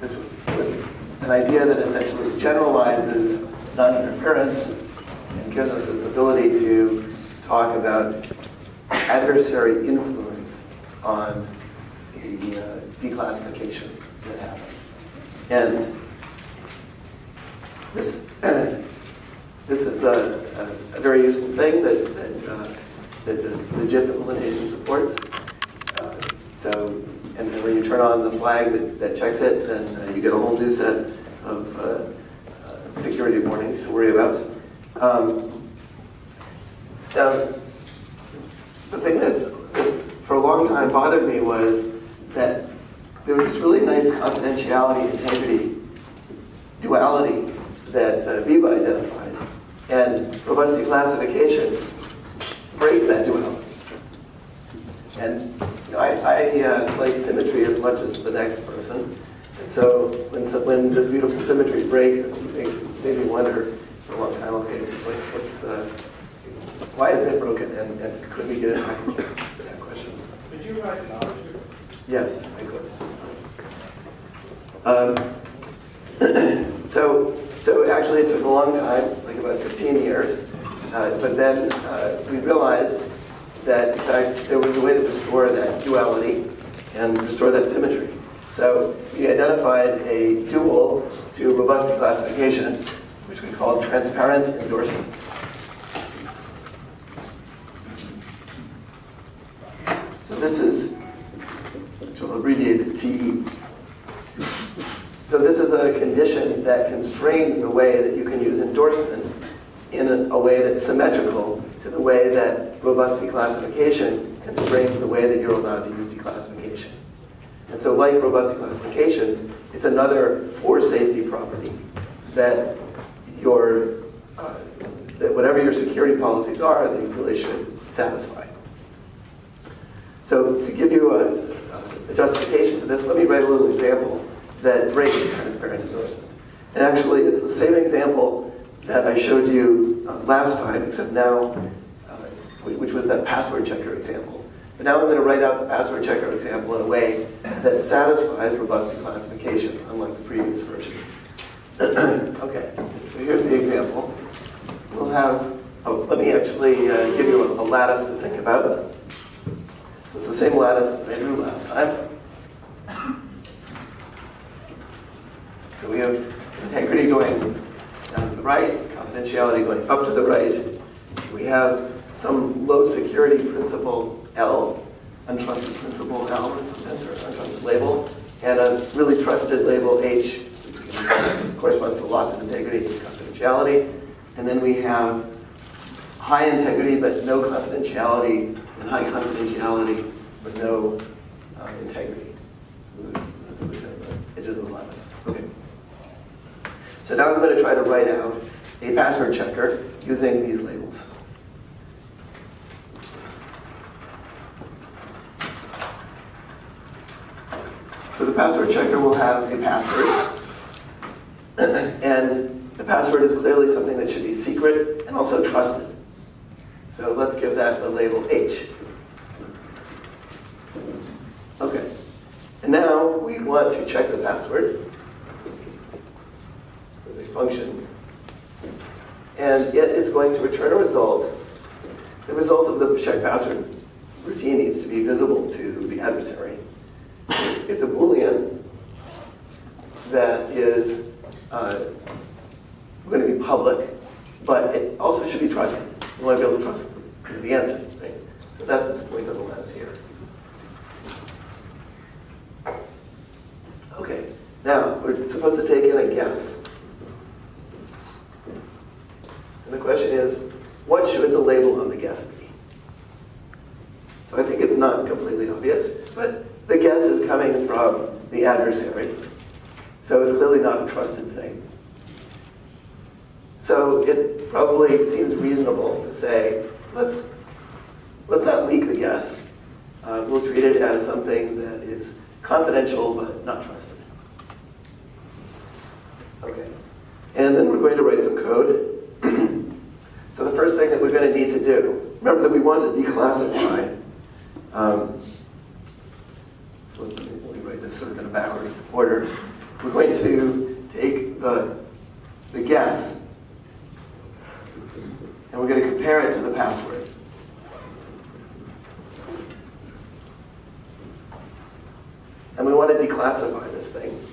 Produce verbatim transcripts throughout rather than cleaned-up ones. This was an idea that essentially generalizes non-interference and gives us this ability to talk about adversary influence on the uh, declassifications that happen. And this this is a, a, a very useful thing that that, uh, that the legit implementation supports. Uh, so. And then when you turn on the flag that, that checks it, then uh, you get a whole new set of uh, uh, security warnings to worry about. Um, uh, the thing that's, that for a long time bothered me was that there was this really nice confidentiality, integrity, duality that uh, Biba identified. And robust declassification breaks that duality. And you know, I, I uh, like symmetry as much as the next person, and so when, so, when this beautiful symmetry breaks, it made me wonder for a long time, okay, like, what's, uh, why is it broken, and, and could we get it back? That question. Did you write an object? Yes, I could. Um, so, so actually it took a long time, like about fifteen years, uh, but then uh, we realized that in fact there was a way to restore that duality and restore that symmetry. So we identified a dual to robust declassification, which we called transparent endorsement. So this is, which I'll abbreviate as T E. So this is a condition that constrains the way that you can use endorsement in a, a way that's symmetrical to the way that robust declassification constrains the way that you're allowed to use declassification. And so like robust declassification, it's another force safety property that your uh, that whatever your security policies are, they really should satisfy. So to give you a, a justification for this, let me write a little example that breaks transparent endorsement. And actually, it's the same example that I showed you uh, last time, except now, uh, which was that password checker example. But now I'm going to write out the password checker example in a way that satisfies robust declassification, unlike the previous version. Okay, so here's the example. We'll have, oh, let me actually uh, give you a, a lattice to think about. So it's the same lattice that I drew last time. So we have integrity going down to the right, confidentiality going up to the right. We have some low security principle L, untrusted principle L, and some untrusted label, and a really trusted label H, which corresponds to lots of integrity and confidentiality. And then we have high integrity but no confidentiality, and high confidentiality but no uh, integrity. That's what we said, but it doesn't allow us. Okay. So now I'm going to try to write out a password checker using these labels. So the password checker will have a password. And the password is clearly something that should be secret and also trusted. So let's give that the label H. Okay. And now we want to check the password function, and yet it's going to return a result. The result of the check password routine needs to be visible to the adversary. So it's, it's a Boolean that is uh, going to be public, but it also should be trusted. You want to be able to trust the answer, right? So that's the point of the lattice here. Okay, now we're supposed to take in a guess. And the question is, what should the label on the guess be? So I think it's not completely obvious, but the guess is coming from the adversary. So it's clearly not a trusted thing. So it probably seems reasonable to say, let's, let's not leak the guess. Uh, we'll treat it as something that is confidential but not trusted. Okay. And then we're going to write some code. So the first thing that we're going to need to do, remember that we want to declassify. Um, so let me, let me write this sort of in a backward order. we're going to take the, the guess, and we're going to compare it to the password. And we want to declassify this thing.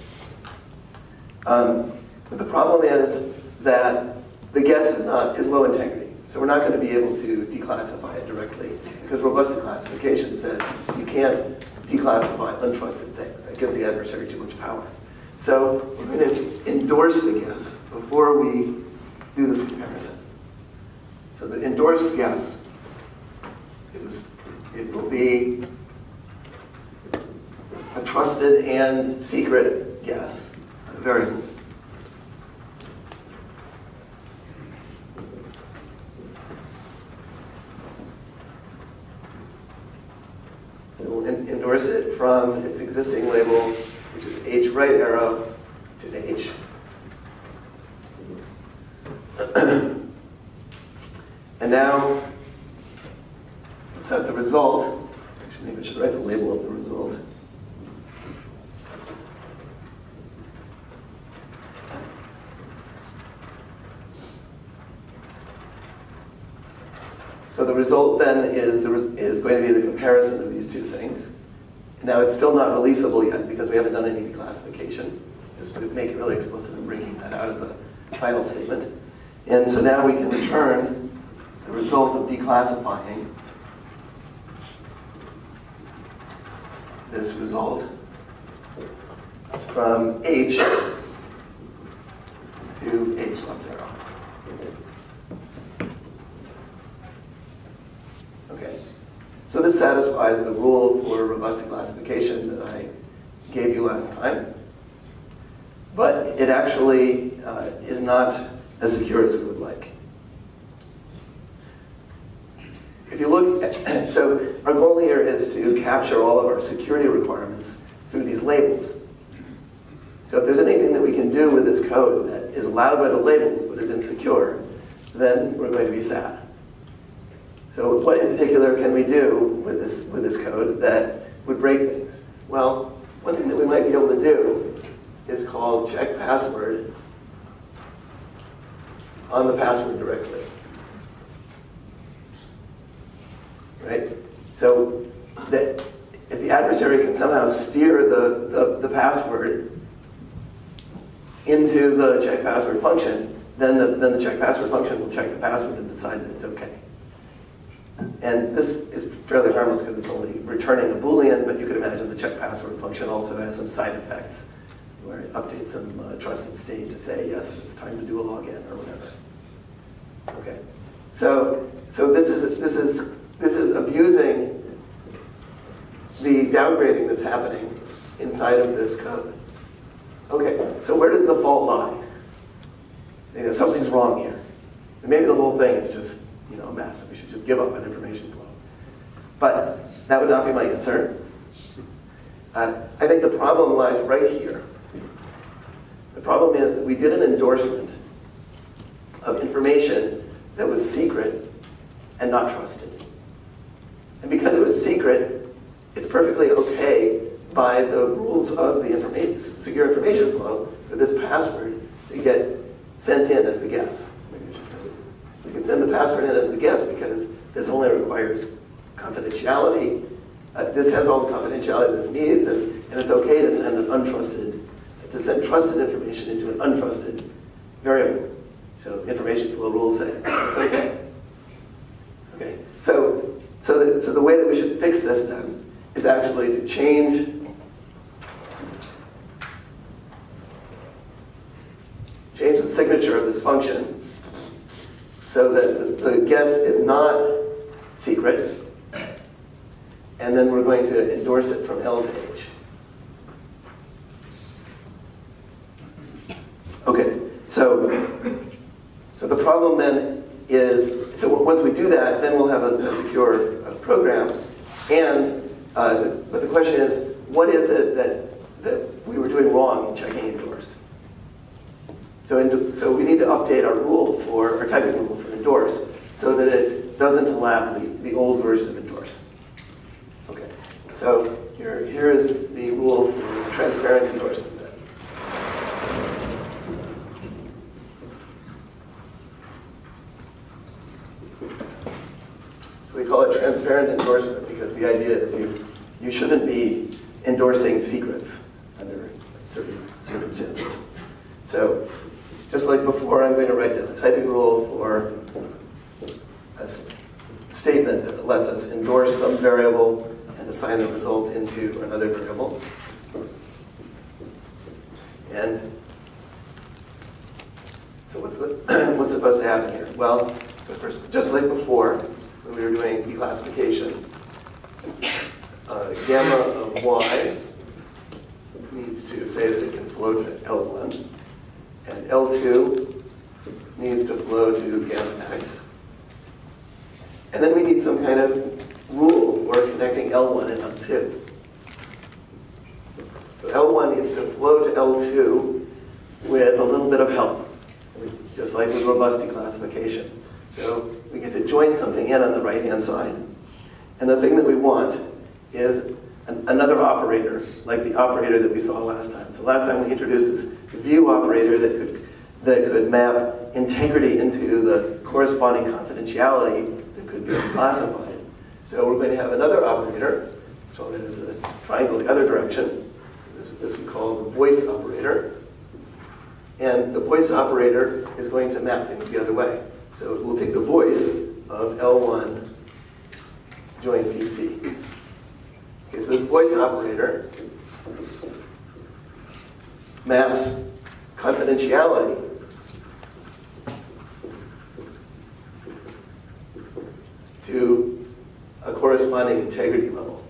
Um, but the problem is that the guess is not is low integrity. So we're not going to be able to declassify it directly, because robust classification says you can't declassify untrusted things. That gives the adversary too much power. So we're going to endorse the guess before we do this comparison. So the endorsed guess is a, it will be a trusted and secret guess. Very cool. So we'll en endorse it from its existing label, which is H right arrow to H. And now set the result. Actually, maybe I should write the label of the result. So the result then is, the re is going to be the comparison of these two things. Now it's still not releasable yet because we haven't done any declassification. Just to make it really explicit and breaking that out as a final statement. And so now we can return the result of declassifying this result. It's from H to H left arrow. Okay, so this satisfies the rule for robust classification that I gave you last time. But it actually uh, is not as secure as we would like. If you look at, so our goal here is to capture all of our security requirements through these labels. So if there's anything that we can do with this code that is allowed by the labels but is insecure, then we're going to be sad. So what in particular can we do with this, with this code that would break things? Well, one thing that we might be able to do is call check password on the password directly. Right? So that if the adversary can somehow steer the, the, the password into the check password function, then the, then the check password function will check the password and decide that it's okay. And this is fairly harmless because it's only returning a Boolean, but you could imagine the check password function also has some side effects where it updates some uh, trusted state to say, yes, it's time to do a login or whatever. Okay, so so this is this is this is abusing the downgrading that's happening inside of this code. Okay, so where does the fault lie? You know, something's wrong here, and maybe the whole thing is just, you know, a mess. We should just give up on information flow. But that would not be my concern. Uh, I think the problem lies right here. The problem is that we did an endorsement of information that was secret and not trusted. And because it was secret, it's perfectly okay by the rules of the informa- secure information flow for this password to get sent in as the guess. We can send the password in as the guess because this only requires confidentiality. Uh, this has all the confidentiality this needs, and, and it's okay to send an untrusted, to send trusted information into an untrusted variable. So information flow rules say it's okay. Okay. So, so the, so the way that we should fix this then is actually to change change the signature of this function, so that the guess is not secret, and then we're going to endorse it from L to H. Okay, so, so the problem then is, so once we do that, then we'll have a, a secure uh, program, and, uh, the, but the question is, what is it that, that we were doing wrong in checking endorse? So, in, so we need to update our rule for, our typing rule for endorse, so that it doesn't allow the, the old version of endorse. Okay, so here, here is the rule for transparent endorsement. endorsing secrets under certain circumstances. So just like before, I'm going to write down a typing rule for a statement that lets us endorse some variable and assign the result into another variable. And so what's the what's supposed to happen here? Well, so first, just like before, when we were doing declassification, uh, gamma of y needs to say that it can flow to L one, and L two needs to flow to gamma x. And then we need some kind of rule for connecting L one and L two. So L one needs to flow to L two with a little bit of help, just like with robust declassification. So we get to join something in on the right-hand side. And the thing that we want is an, another operator, like the operator that we saw last time. So last time we introduced this view operator that could, that could map integrity into the corresponding confidentiality that could be classified. So we're going to have another operator, so that is a triangle the other direction. So this, this we call the voice operator. And the voice operator is going to map things the other way. So we'll take the voice of L one join V C. Okay, so this voice operator maps confidentiality to a corresponding integrity level.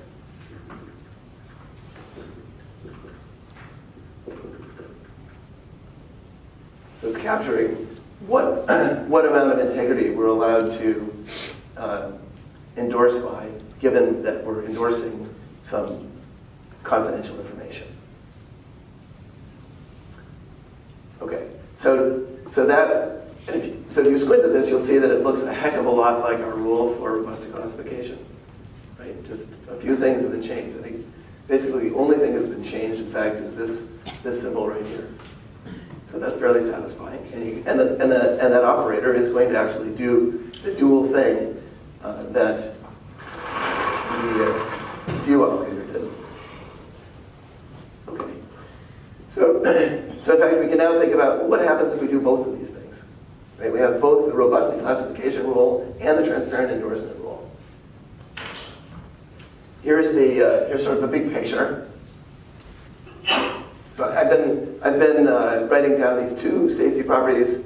So it's capturing what, what amount of integrity we're allowed to uh, endorse by, given that we're endorsing some confidential information. Okay, so so that if you, so if you squint at this, you'll see that it looks a heck of a lot like our rule for robust declassification, right? Just a few things have been changed. I think basically the only thing that's been changed, in fact, is this this symbol right here. So that's fairly satisfying, and you, and the, and the, and that operator is going to actually do the dual thing uh, that the view operator did. Okay. So, so in fact, we can now think about what happens if we do both of these things. Right? We have both the robust declassification rule and the transparent endorsement rule. Here's the uh, here's sort of a big picture. So I've been, I've been uh, writing down these two safety properties.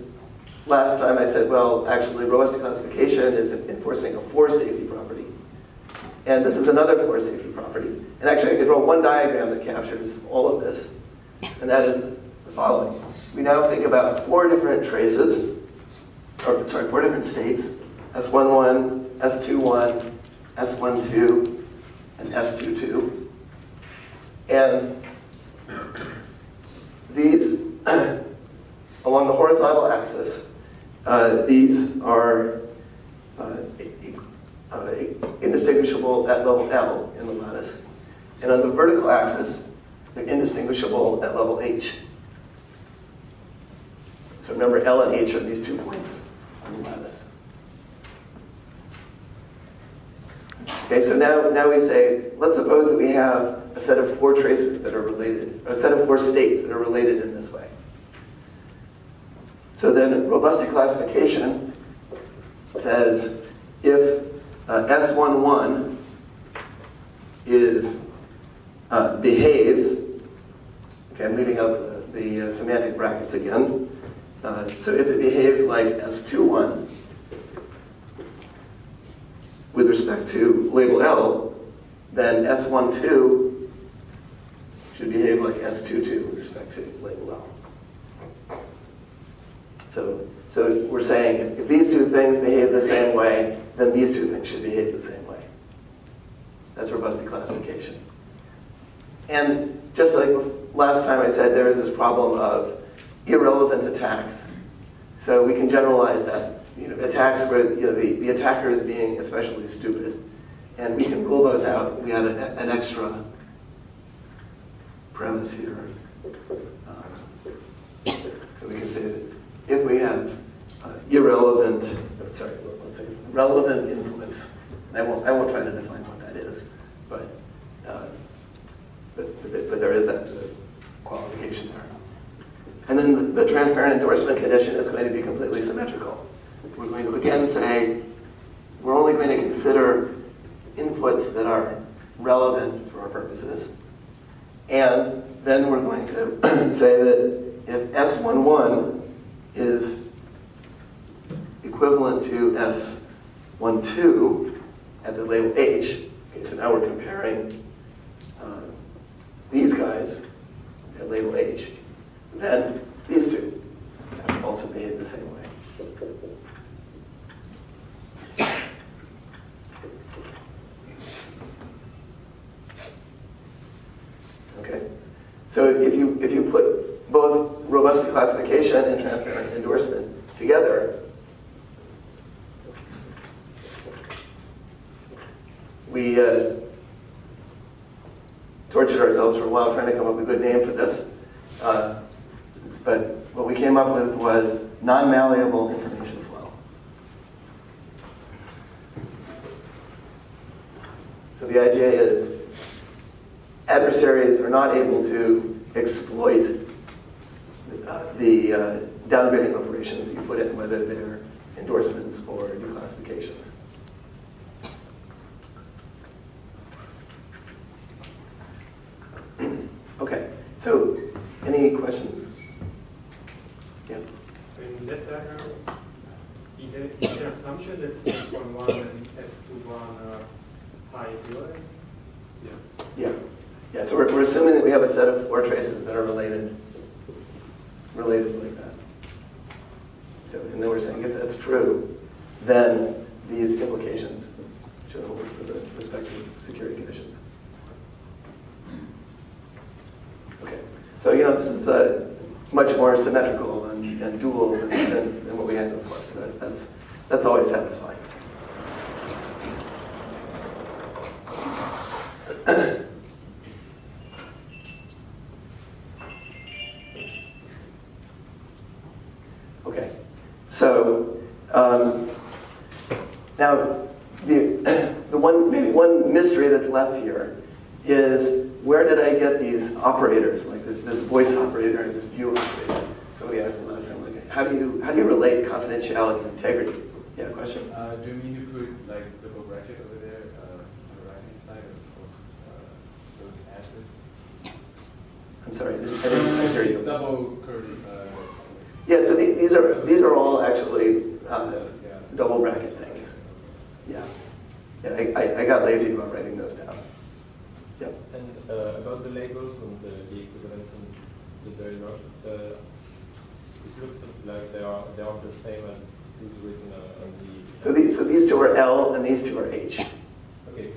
Last time I said, well, actually, robust declassification is enforcing a four safety property. And this is another four safety property. And actually, I could draw one diagram that captures all of this. And that is the following. We now think about four different traces, or sorry, four different states, S one one, S two one, S one two, and S two two. And these, along the horizontal axis, uh, these are uh, uh, indistinguishable at level L in the lattice. And on the vertical axis, they're indistinguishable at level H. So remember, L and H are these two points on the lattice. Okay, so now, now we say, let's suppose that we have a set of four traces that are related, or a set of four states that are related in this way. So then robust declassification says if uh, S one one is, uh, behaves, okay, I'm leaving out the, the uh, semantic brackets again, uh, so if it behaves like S two one with respect to label L, then S one two should behave like S two two with respect to label L. So, so we're saying if these two things behave the same way, then these two things should behave the same way. That's robust declassification. And just like last time I said, there is this problem of irrelevant attacks. So we can generalize that. You know, attacks where you know, the, the attacker is being especially stupid. And we can rule those out. We add an, an extra premise here. Um, so we can say that if we have uh, irrelevant, sorry, let's say relevant influence, and I won't, I won't try to define what that is, but, uh, but that there is that qualification there. And then the, the transparent endorsement condition is going to be completely symmetrical. We're going to again say, we're only going to consider inputs that are relevant for our purposes. And then we're going to say that if S eleven is equivalent to S twelve at the label H, okay, so now we're comparing uh, these guys at label H, then these two have also behave the same way. Okay, so if you if you put both robust classification and transparent endorsement together, we uh, tortured ourselves for a while trying to come up with a good name for this. Uh, but what we came up with was non-malleable information flow. So the idea is adversaries are not able to exploit uh, the uh, downgrading operations that you put in, whether they're endorsements or declassifications. Okay, so any questions? Yeah. In that diagram, is there an assumption that S eleven and S twenty-one are high equivalent? Yeah. Yeah. Yeah. So we're, we're assuming that we have a set of four traces that are related, related like that. So, and then we're saying if that's true, then these implications should hold for the respective security conditions. Okay. So, you know, this is uh, much more symmetrical and, and dual than, than, than what we had before. So that, that's, that's always satisfying. Okay. So, um, now, the, the one, maybe one mystery that's left here is, where did I get these operators, like this, this voice operator and this view operator? Somebody asked me last time, like, how do you how do you relate confidentiality and integrity? Yeah, question? Uh, do you mean to put like the whole bracket over there uh, on the right hand side of uh, those answers? I'm sorry, I didn't, I didn't hear you. It's double curly. Uh, yeah, so the, these are these are all actually uh, yeah. double bracket things. Yeah, yeah. I, I I got lazy about writing those down. Yeah. And uh, about the labels and the, the equivalents and the Verilog, uh, it looks like they are they are the same as who's written on the. So these so these two are L and these two are H. Okay.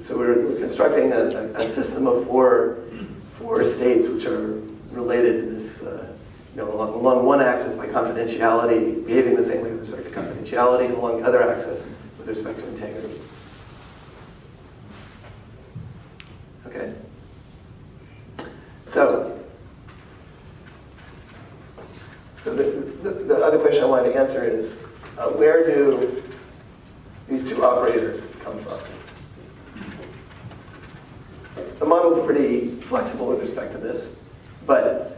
So we're, we're constructing a, a system of four four states which are related in this uh, you know along, along one axis by confidentiality, behaving the same way with respect to confidentiality, and along the other axis with respect to integrity. Okay. So, so the, the, the other question I want to answer is, uh, where do these two operators come from? The model's pretty flexible with respect to this, but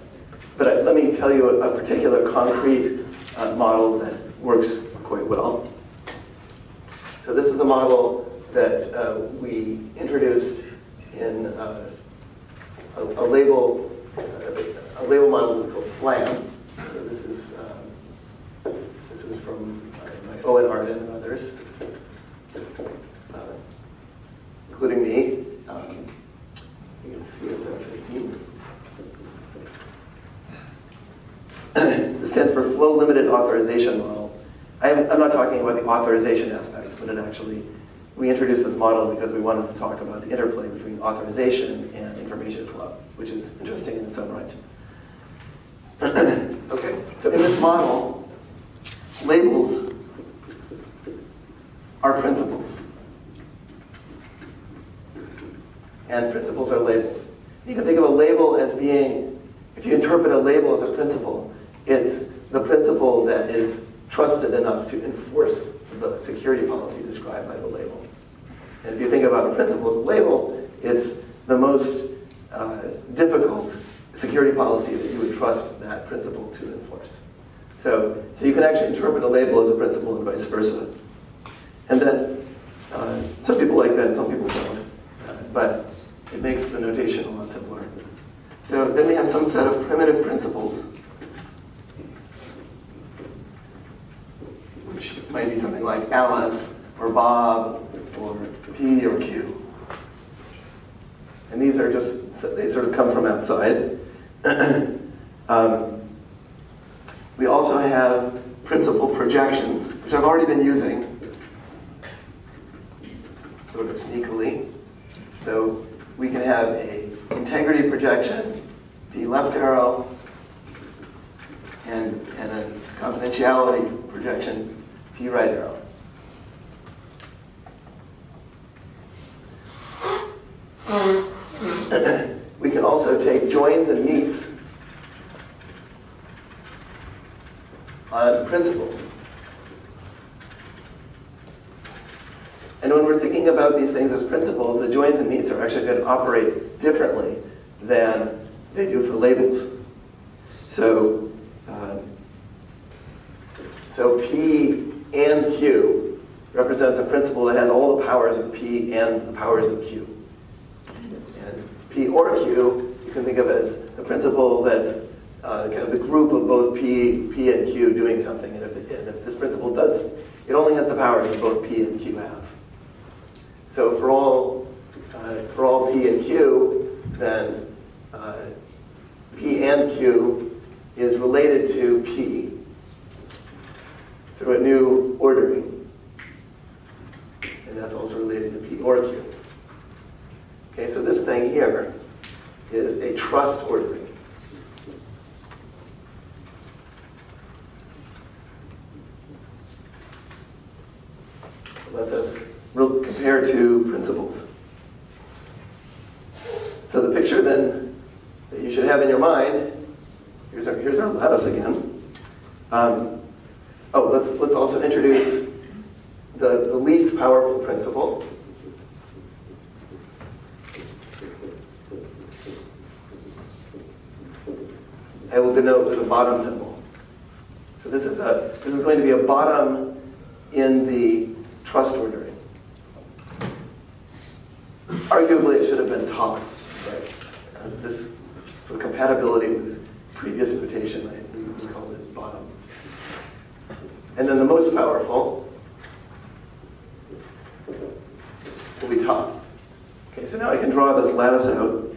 but let me tell you a, a particular concrete uh, model that works quite well. So this is a model that uh, we introduced in uh, a, a label uh, a label model called FLAM. So this is um, this is from my Owen Arden and others, uh, including me. Um, you can see it's C S F fifteen. This stands for Flow Limited Authorization Model. I am, I'm not talking about the authorization aspects, but it actually. We introduced this model because we wanted to talk about the interplay between authorization and information flow, which is interesting in its own right. Okay, so in this model, labels are principles. And principles are labels. You can think of a label as being, if you interpret a label as a principle, it's the principle that is trusted enough to enforce the security policy described by the label. And if you think about a principle as a label, it's the most uh, uh, difficult security policy that you would trust that principle to enforce. So, so you can actually interpret a label as a principle and vice versa. And then uh, some people like that, some people don't. But it makes the notation a lot simpler. So then we have some set of primitive principles, which might be something like Alice, or Bob, or P, or Q. And these are just, they sort of come from outside. um, we also have principle projections, which I've already been using, sort of sneakily. So we can have a integrity projection, P left arrow, and, and a confidentiality projection, P right arrow. We can also take joins and meets on principles. And when we're thinking about these things as principles, the joins and meets are actually going to operate differently than they do for labels. So, um, so P and Q represents a principle that has all the powers of P and the powers of Q. And P or Q, you can think of as a principle that's uh, kind of the group of both P, P and Q doing something. And if, it, and if this principle does, it only has the powers that both P and Q have. So for all, uh, for all P and Q, then uh, P and Q is related to P through a new ordering. And that's also related to P or Q. Okay, so this thing here is a trust ordering. It lets us compare to principles. So the picture then that you should have in your mind, here's our, here's our lattice again. Um, oh, let's, let's also introduce the, the least powerful principle. I will denote with a bottom symbol. So this is, a, this is going to be a bottom in the trust ordering. Arguably, it should have been top. Right? Uh, this, for compatibility with previous notation, I we called it bottom. And then the most powerful will be top. Okay, so now I can draw this lattice out.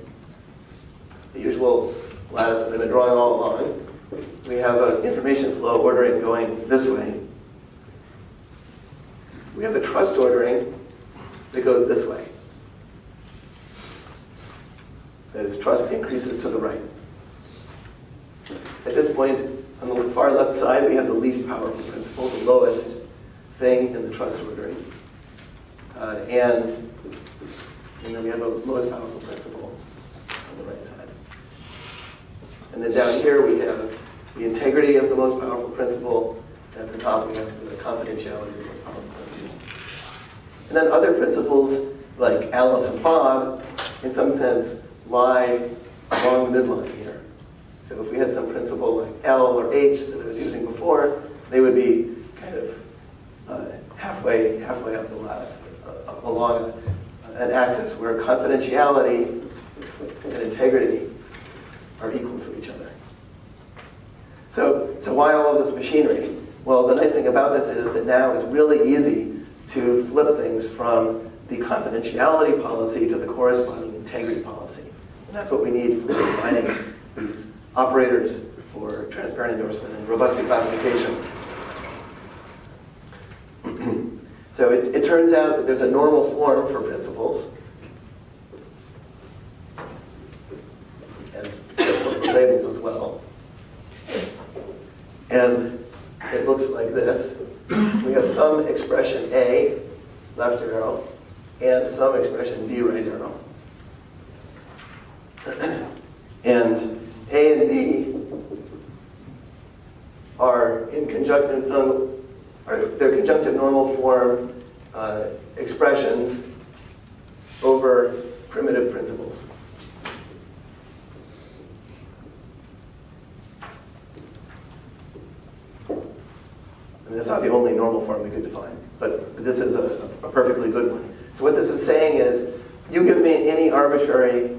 The usual lattice that I've been drawing all along. We have an information flow ordering going this way. We have a trust ordering that goes this way. That is, trust increases to the right. At this point, on the far left side, we have the least powerful principle, the lowest thing in the trust ordering. Uh, and, and then we have the most powerful principle on the right side. And then down here, we have the integrity of the most powerful principle. And at the top, we have the confidentiality of the most powerful principle. And then other principles, like Alice and Bob, in some sense, lie along the midline here. So if we had some principle like L or H that I was using before, they would be kind of uh, halfway halfway up the lattice, uh, up along an axis where confidentiality and integrity are equal to each other. So, so why all of this machinery? Well, the nice thing about this is that now it's really easy to flip things from the confidentiality policy to the corresponding integrity policy. And that's what we need for defining these operators for transparent endorsement and robust classification. So it, it turns out that there's a normal form for principles. And labels as well. And it looks like this. We have some expression A, left arrow, and some expression B, right arrow. And A and B are in conjunctive, um, are their conjunctive normal form uh, expressions over primitive principles. that's not the only normal form we could define, but this is a, a perfectly good one. So what this is saying is, you give me any arbitrary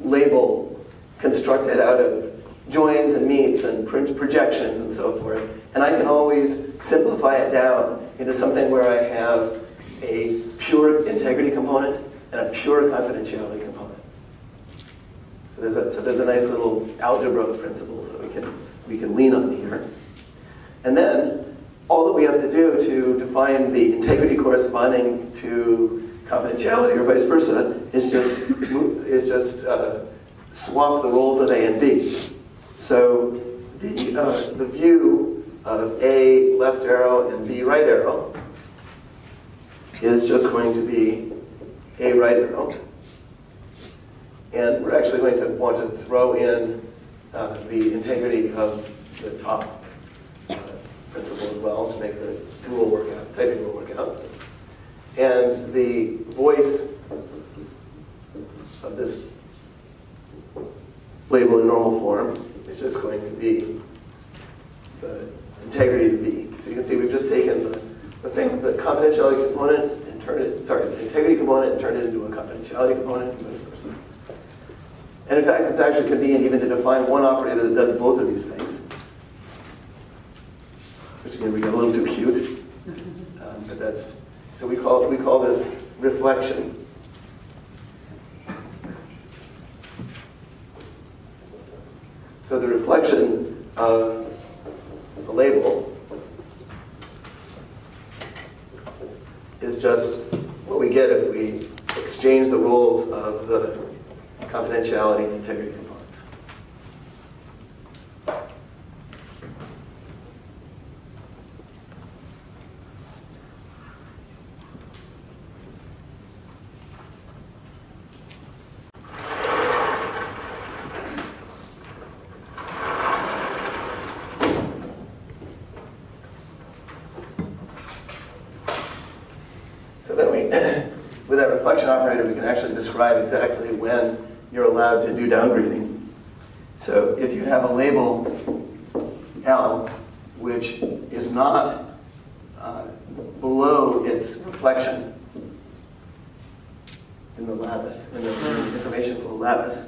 label constructed out of joins and meets and projections and so forth, and I can always simplify it down into something where I have a pure integrity component and a pure confidentiality component. So there's a, so there's a nice little algebra of principles that we can, we can lean on here. And then all that we have to do to define the integrity corresponding to confidentiality or vice versa is just, is just uh, swap the roles of A and B. So the, uh, the view of A left arrow and B right arrow is just going to be A right arrow. And we're actually going to want to throw in uh, the integrity of the top uh, principle as well to make the rule work out, typing rule work out. And the voice of this label in normal form is just going to be the integrity of B. So you can see we've just taken the The thing, the confidentiality component, and turn it, sorry, the integrity component, and turn it into a confidentiality component, and vice versa. And in fact, it's actually convenient even to define one operator that does both of these things. Which again, we get a little too cute, um, but that's so we call we call this reflection. So the reflection of the label is just what we get if we exchange the roles of the confidentiality and integrity components. Describe exactly when you're allowed to do downgrading. So if you have a label L, which is not uh, below its reflection in the lattice, in the information flow lattice,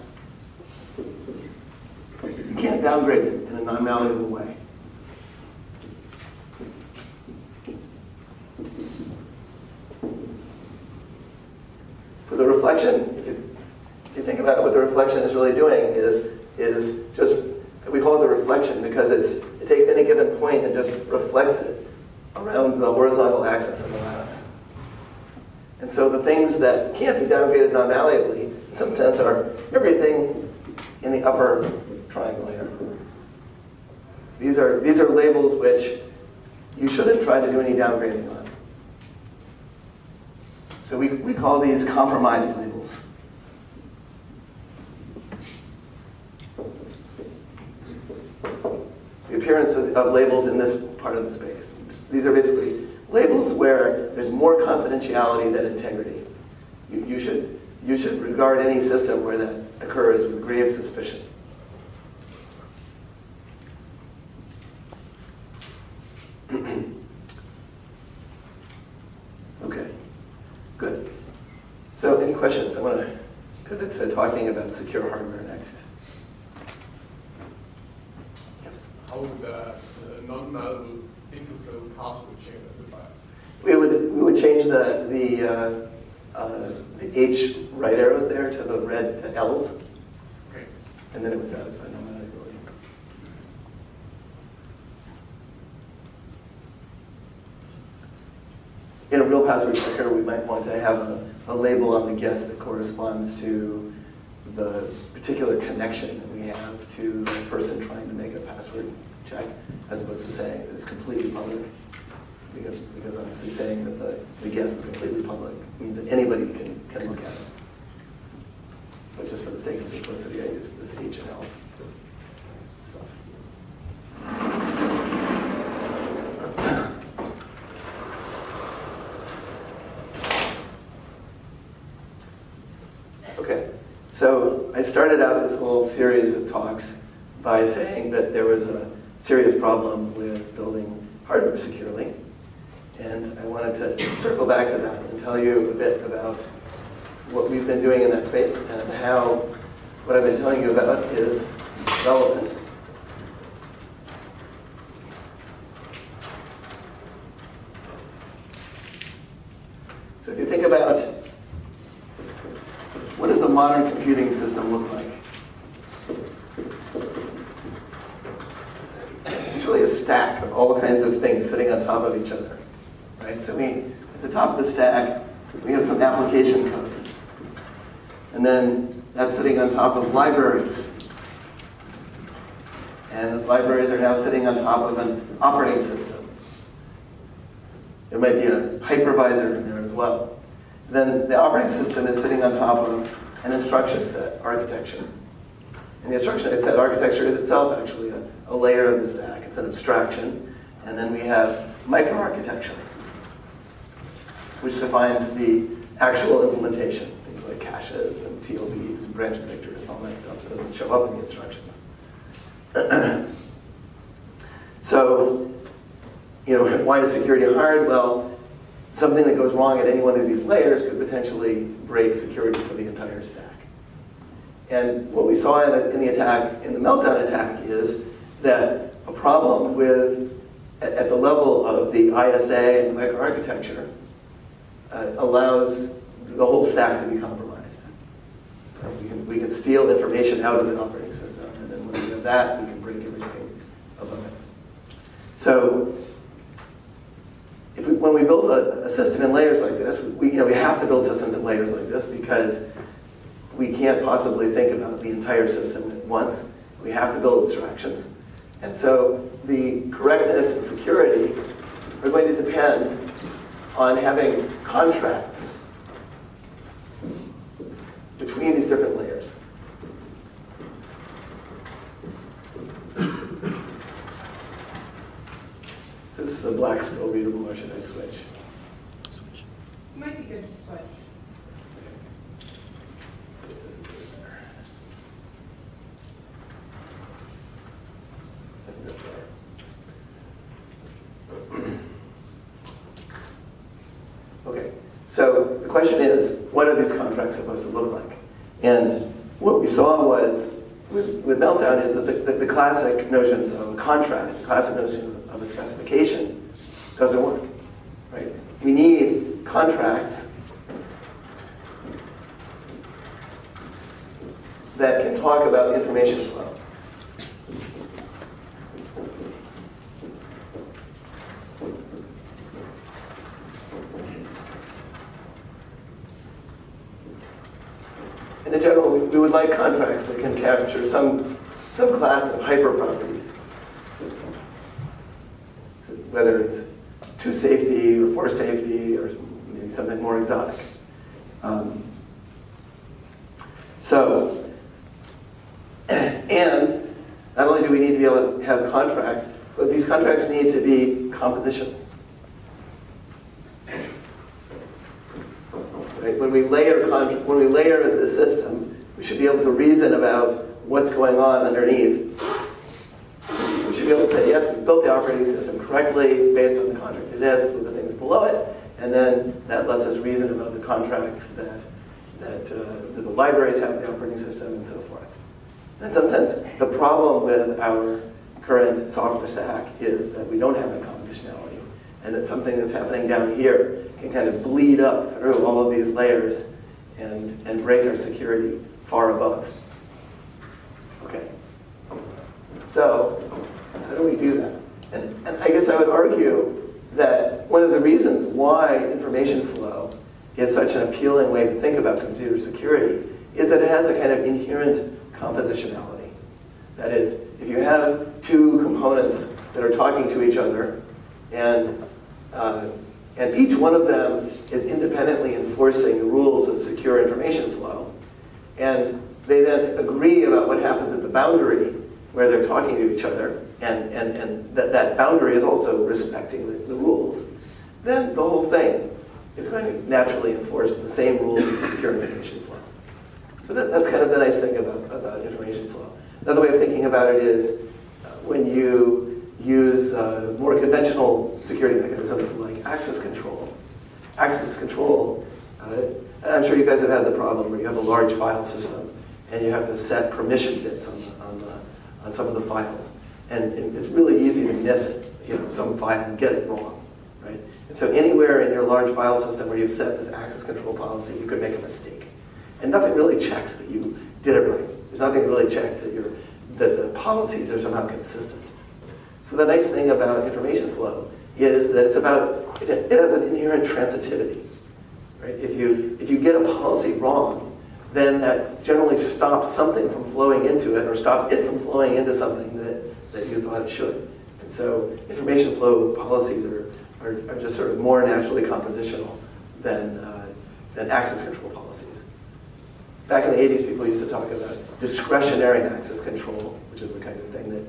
you can't downgrade it in a non-malleable way. So the reflection, if you, if you think about it, what the reflection is really doing is, is just, we call it the reflection because it's, it takes any given point and just reflects it around the horizontal axis of the lattice. And so the things that can't be downgraded non-malleably, in some sense, are everything in the upper triangle here. These are, these are labels which you shouldn't try to do any downgrading on. So we, we call these compromised labels. The appearance of, of labels in this part of the space. These are basically labels where there's more confidentiality than integrity. You, you should, you should regard any system where that occurs with grave suspicion. Questions. I want to pivot to talking about secure hardware next. How would a non-malleable inflow password change at the back? We would we would change the the, uh, uh, the H right arrows there to the red the L's, okay. And then it would satisfy non-malleability. In a real password checker, we might want to have a a label on the guest that corresponds to the particular connection that we have to the person trying to make a password check, as opposed to saying that it's completely public. Because, because obviously saying that the, the guest is completely public means that anybody can, can look at it. But just for the sake of simplicity, I use this H and L stuff. So I started out this whole series of talks by saying that there was a serious problem with building hardware securely. And I wanted to circle back to that and tell you a bit about what we've been doing in that space and how what I've been telling you about is relevant. So if you think about what does a modern computing system look like? It's really a stack of all kinds of things sitting on top of each other, right? So we, at the top of the stack, we have some application code. And then that's sitting on top of libraries. And those libraries are now sitting on top of an operating system. There might be a hypervisor in there as well. And then the operating system is sitting on top of an instruction set architecture. And the instruction set architecture is itself actually a, a layer of the stack. It's an abstraction. And then we have microarchitecture, which defines the actual implementation, things like caches and T L Bs and branch predictors and all that stuff that doesn't show up in the instructions. So, you know, why is security hard? Well, something that goes wrong at any one of these layers could potentially break security for the entire stack. And what we saw in, in the attack, in the Meltdown attack, is that a problem with at, at the level of the I S A and microarchitecture uh, allows the whole stack to be compromised. Uh, we can, we can steal information out of the operating system, and then when we have that, we can break everything above it. So, if we, when we build a, a system in layers like this, we you know we have to build systems in layers like this because we can't possibly think about the entire system at once. We have to build abstractions. And so the correctness and security are going to depend on having contracts between these different layers. Is this a black scroll readable or should I switch? Switch. It might be good to switch. So the question is, what are these contracts supposed to look like? And what we saw was, with, with Meltdown, is that the, the, the classic notions of a contract, the classic notion of a specification, doesn't work, right? We need contracts that can talk about information flow. In general, we would like contracts that can capture some, some class of hyper-properties, so whether it's to safety or for safety or maybe something more exotic. Um, so, and not only do we need to be able to have contracts, but these contracts need to be compositional. Right? When we layer when we layer the system, we should be able to reason about what's going on underneath. We should be able to say, yes, we built the operating system correctly based on the contract it is with the things below it, and then that lets us reason about the contracts that that, uh, that the libraries have with the operating system and so forth. And in some sense, the problem with our current software stack is that we don't have that compositionality, and that something that's happening down here can kind of bleed up through all of these layers and, and break our security far above. Okay. So, how do we do that? And, and I guess I would argue that one of the reasons why information flow is such an appealing way to think about computer security is that it has a kind of inherent compositionality. That is, if you have two components that are talking to each other and uh, And each one of them is independently enforcing the rules of secure information flow. And they then agree about what happens at the boundary where they're talking to each other, and, and, and that, that boundary is also respecting the, the rules. Then the whole thing is going to naturally enforce the same rules of secure information flow. So that, that's kind of the nice thing about, about information flow. Another way of thinking about it is uh, when you use uh, more conventional security mechanisms like access control. Access control, uh, I'm sure you guys have had the problem where you have a large file system and you have to set permission bits on, the, on, the, on some of the files. And it's really easy to miss it, you know, some file and get it wrong, right? And so anywhere in your large file system where you've set this access control policy, you could make a mistake. And nothing really checks that you did it right. There's nothing that really checks that, you're, that the policies are somehow consistent. So the nice thing about information flow is that it's about, it, it has an inherent transitivity, right? If you, if you get a policy wrong, then that generally stops something from flowing into it or stops it from flowing into something that, that you thought it should. And so information flow policies are, are, are just sort of more naturally compositional than, uh, than access control policies. Back in the eighties, people used to talk about discretionary access control, which is the kind of thing that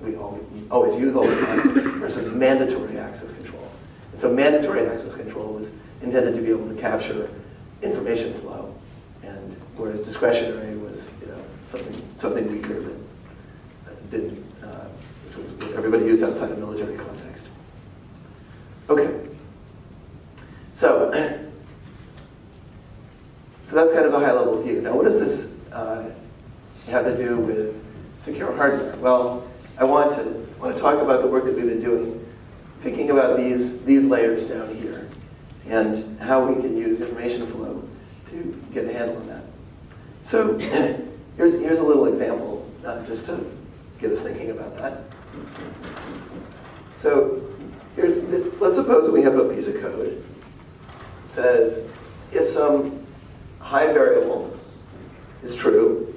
we all, always use all the time, versus mandatory access control. And so mandatory access control was intended to be able to capture information flow, and whereas discretionary was, you know, something something weaker that, that didn't, uh, which was what everybody used outside the military context. Okay. So, so that's kind of a high-level view. Now, what does this uh, have to do with secure hardware? Well, I want to want to talk about the work that we've been doing, thinking about these these layers down here, and how we can use information flow to get a handle on that. So here's, here's a little example, uh, just to get us thinking about that. So here's, let's suppose that we have a piece of code that says, if some high variable is true,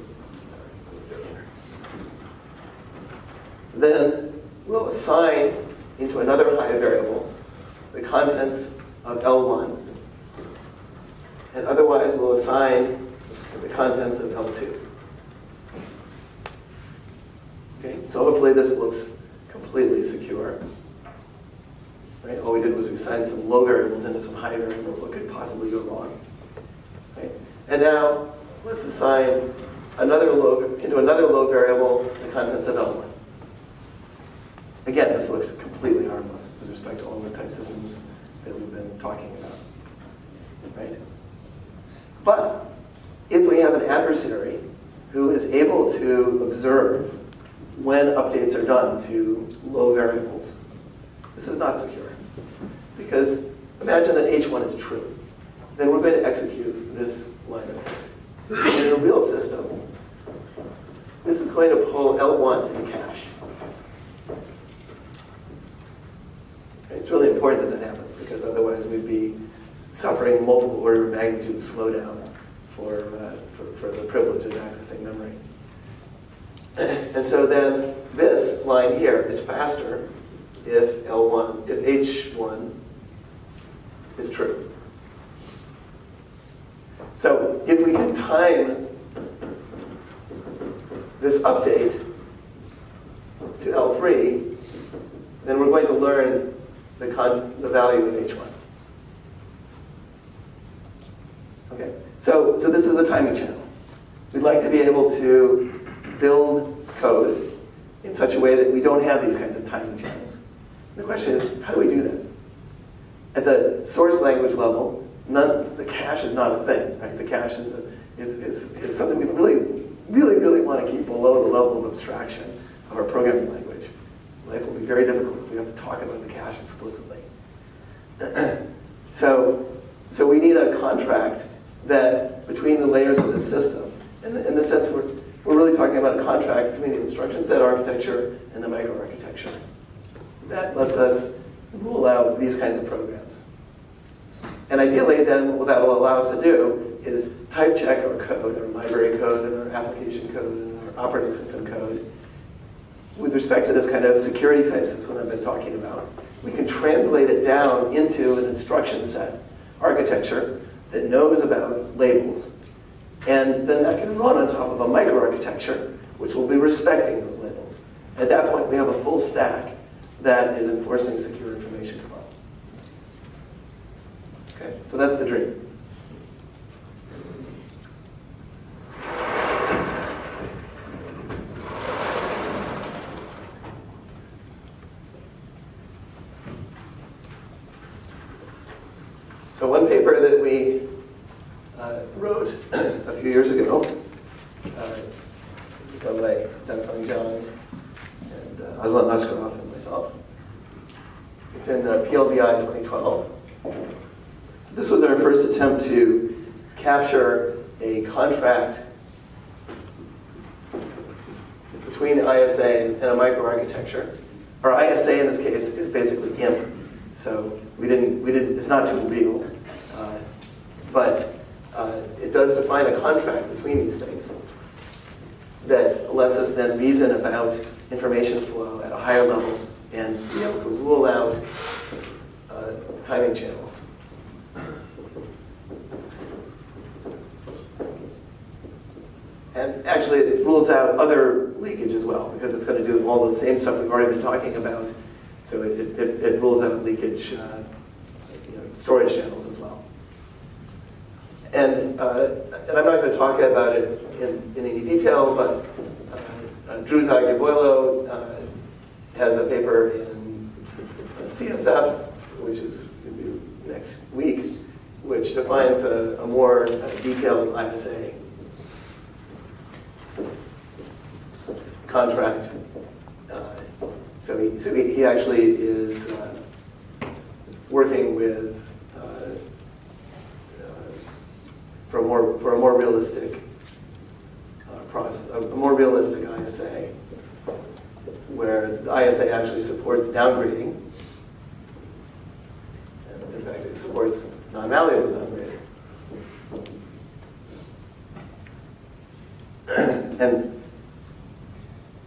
then we'll assign into another high variable the contents of L one. And otherwise, we'll assign the contents of L two. Okay, so hopefully this looks completely secure. Right? All we did was we signed some low variables into some high variables. What could possibly go wrong? Right? And now let's assign another low into another low variable the contents of L one. Again, this looks completely harmless with respect to all the type systems that we've been talking about. Right? But if we have an adversary who is able to observe when updates are done to low variables, this is not secure. Because imagine that H one is true. Then we're going to execute this line of code. In a real system, this is going to pull L one in cache. Okay, it's really important that that happens, because otherwise we'd be suffering multiple order of magnitude slowdown for, uh, for, for the privilege of accessing memory. And so then this line here is faster if L one, if H one is true. So if we can time this update to L three, then we're going to learn the, con- the value of H one. Okay, so, so this is a timing channel. We'd like to be able to build code in such a way that we don't have these kinds of timing channels. The question is, how do we do that? At the source language level, none, the cache is not a thing, right? The cache is, a, is, is, is something we really, really, really want to keep below the level of abstraction of our programming language. Life will be very difficult if we have to talk about the cache explicitly. so, so we need a contract that between the layers of the system, in the, in the sense we're, we're really talking about a contract between the instruction set architecture and the microarchitecture. That lets us rule out these kinds of programs. And ideally then what that will allow us to do is type check our code, our library code, and our application code, and our operating system code. With respect to this kind of security type system I've been talking about, we can translate it down into an instruction set architecture that knows about labels. And then that can run on top of a microarchitecture, which will be respecting those labels. At that point, we have a full stack that is enforcing secure information flow. Okay, so that's the dream. So one paper that we uh, wrote a few years ago, uh, this is done by Dunfang John and uh, Aslan Askarov and myself. It's in uh, P L D I twenty twelve. So this was our first attempt to capture a contract between I S A and a microarchitecture. Or I S A in this case is basically GIMP. So we didn't, we didn't, it's not too real. Uh, but uh, it does define a contract between these things that lets us then reason about information flow at a higher level and be able to rule out uh, timing channels. And actually, it rules out other leakage as well, because it's going to do all the same stuff we've already been talking about. So it, it, it rules out leakage, uh, you know, storage channels as well. And, uh, and I'm not going to talk about it in, in any detail, but uh, uh, Drew Zaghiboilo uh, has a paper in C S F, which is going to be next week, which defines a, a more detailed I S A contract. Uh, so he, so he, he actually is uh, working with uh, uh, for a more for a more realistic uh, process, a more realistic I S A, where the I S A actually supports downgrading. And in fact, it supports non-malleable downgrading. and.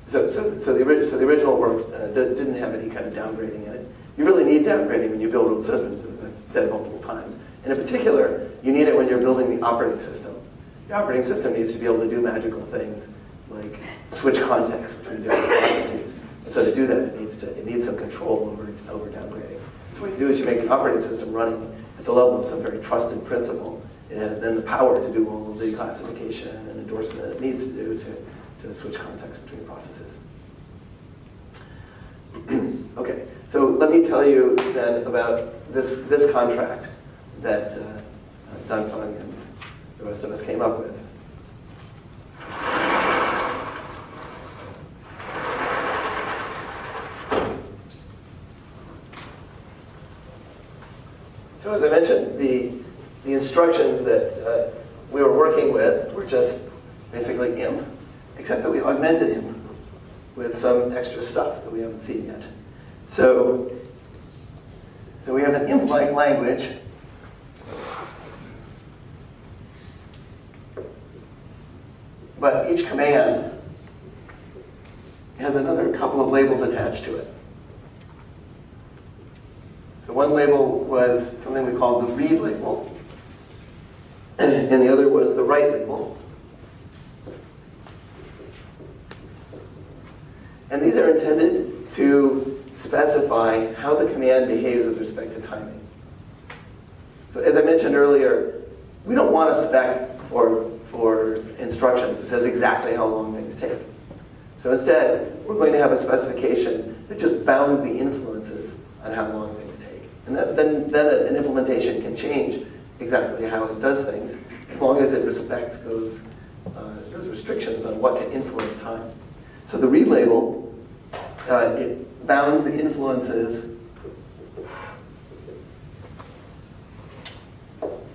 So, so, so, the, so the original work uh, didn't have any kind of downgrading in it. You really need downgrading when you build old systems, as I've said multiple times. And in particular, you need it when you're building the operating system. The operating system needs to be able to do magical things, like switch contexts between different processes. And so to do that, it needs to it needs some control over, over downgrading. So what you do is you make the operating system running at the level of some very trusted principle. It has then the power to do all of the classification and endorsement it needs to do to to switch context between processes. Okay, so let me tell you then about this, this contract that uh, Dunfang and the rest of us came up with. So as I mentioned, the, the instructions that uh, we were working with were just basically GIMP, except that we augmented him with some extra stuff that we haven't seen yet. So, so we have an imp-like language but each command has another couple of labels attached to it. So one label was something we called the read label and the other was the write label. And these are intended to specify how the command behaves with respect to timing. So as I mentioned earlier, we don't want a spec for, for instructions that says exactly how long things take. So instead, we're going to have a specification that just bounds the influences on how long things take. And that, then, then an implementation can change exactly how it does things, as long as it respects those, uh, those restrictions on what can influence time. So the read label, uh, it bounds the influences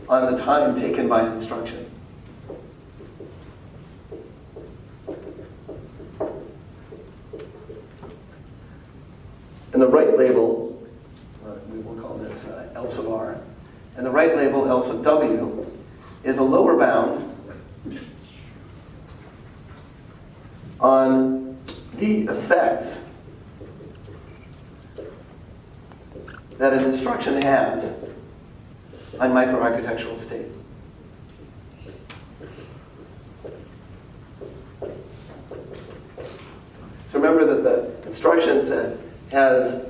on the time taken by an instruction. And the write label, uh, we will call this uh, L sub R, and the write label L sub W is a lower bound on the effects that an instruction has on microarchitectural state. So remember that the instruction set has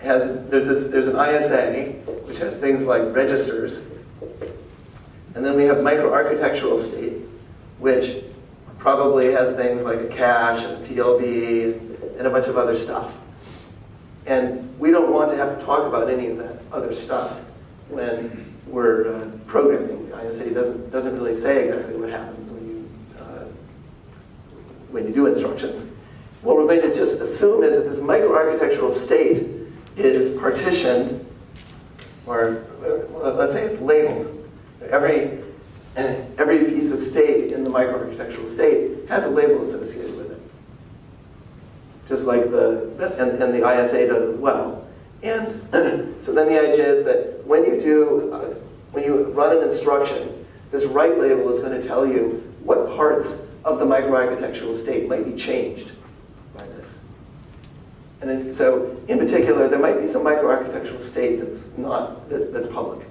has there's this there's an I S A which has things like registers, and then we have microarchitectural state, which probably has things like a cache and a T L B and a bunch of other stuff. And we don't want to have to talk about any of that other stuff when we're uh, programming. I S A doesn't doesn't really say exactly what happens when you uh, when you do instructions. What we're going to just assume is that this microarchitectural state is partitioned, or let's say it's labeled. Every every piece of state in the microarchitectural state has a label associated with it, just like the and, and the I S A does as well. And so then the idea is that when you do uh, when you run an instruction, this write label is going to tell you what parts of the microarchitectural state might be changed by this. And then, so in particular, there might be some microarchitectural state that's not that, that's public.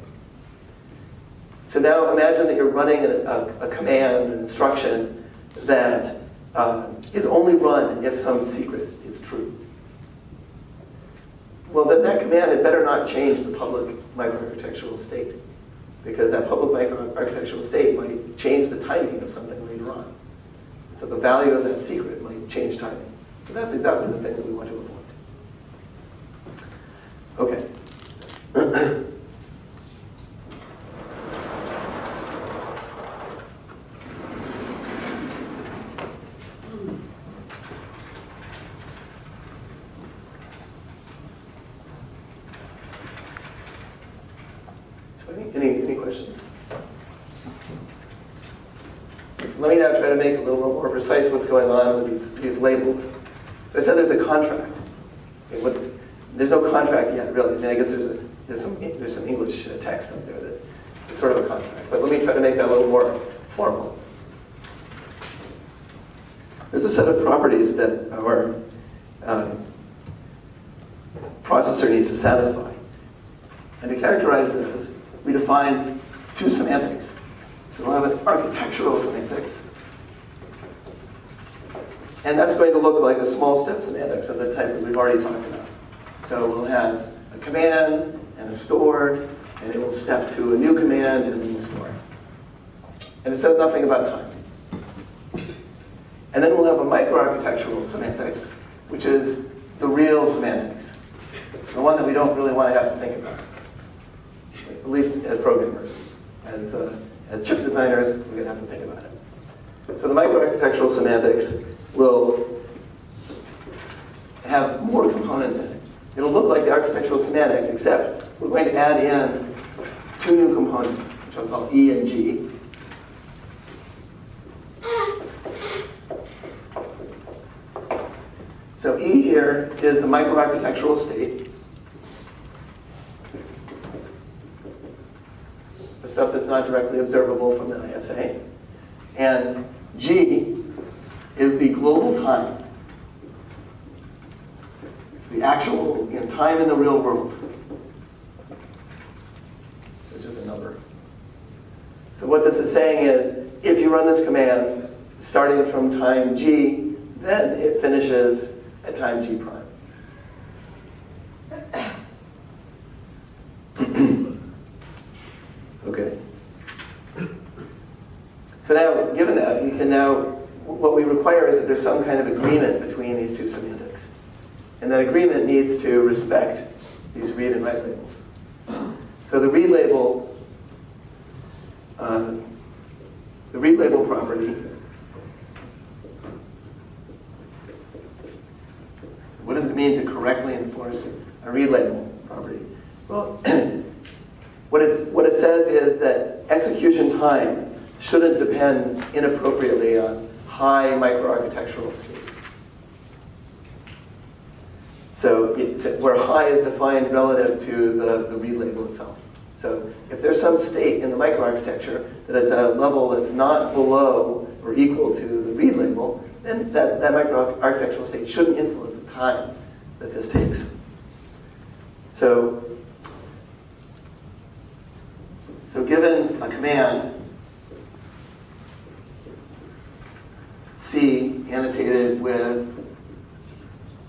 So now imagine that you're running a, a, a command, an instruction that uh, is only run if some secret is true. Well, then that command had better not change the public microarchitectural state, because that public microarchitectural state might change the timing of something later on. So the value of that secret might change timing. So that's exactly the thing that we want to avoid. Okay. Any, any questions? Let me now try to make a little more precise what's going on with these, these labels. So I said there's a contract. Okay, what, there's no contract yet, really. I mean, I guess there's, a, there's, some, there's some English text up there that is sort of a contract. But let me try to make that a little more formal. There's a set of properties that our um, processor needs to satisfy. And to characterize those, we define two semantics. So we'll have an architectural semantics. And that's going to look like the small step semantics of the type that we've already talked about. So we'll have a command and a store, and it will step to a new command and a new store. And it says nothing about time. And then we'll have a microarchitectural semantics, which is the real semantics, the one that we don't really want to have to think about. At least as programmers. As, uh, as chip designers, we're going to have to think about it. So the microarchitectural semantics will have more components in it. It'll look like the architectural semantics, except we're going to add in two new components, which I'll call E and G. So E here is the microarchitectural state, the stuff that's not directly observable from the I S A. And G is the global time. It's the actual, you know, time in the real world, which is a number. So what this is saying is, if you run this command, starting from time G, then it finishes at time G prime. Okay. So now, given that, we can now, what we require is that there's some kind of agreement between these two semantics. And that agreement needs to respect these read and write labels. So the read label, uh, the read label property, what does it mean to correctly enforce a read label property? Well, What, it's, what it says is that execution time shouldn't depend inappropriately on high microarchitectural state. So it's, where high is defined relative to the, the read label itself. So if there's some state in the microarchitecture that is at a level that's not below or equal to the read label, then that, that microarchitectural state shouldn't influence the time that this takes. So. So given a command, C annotated with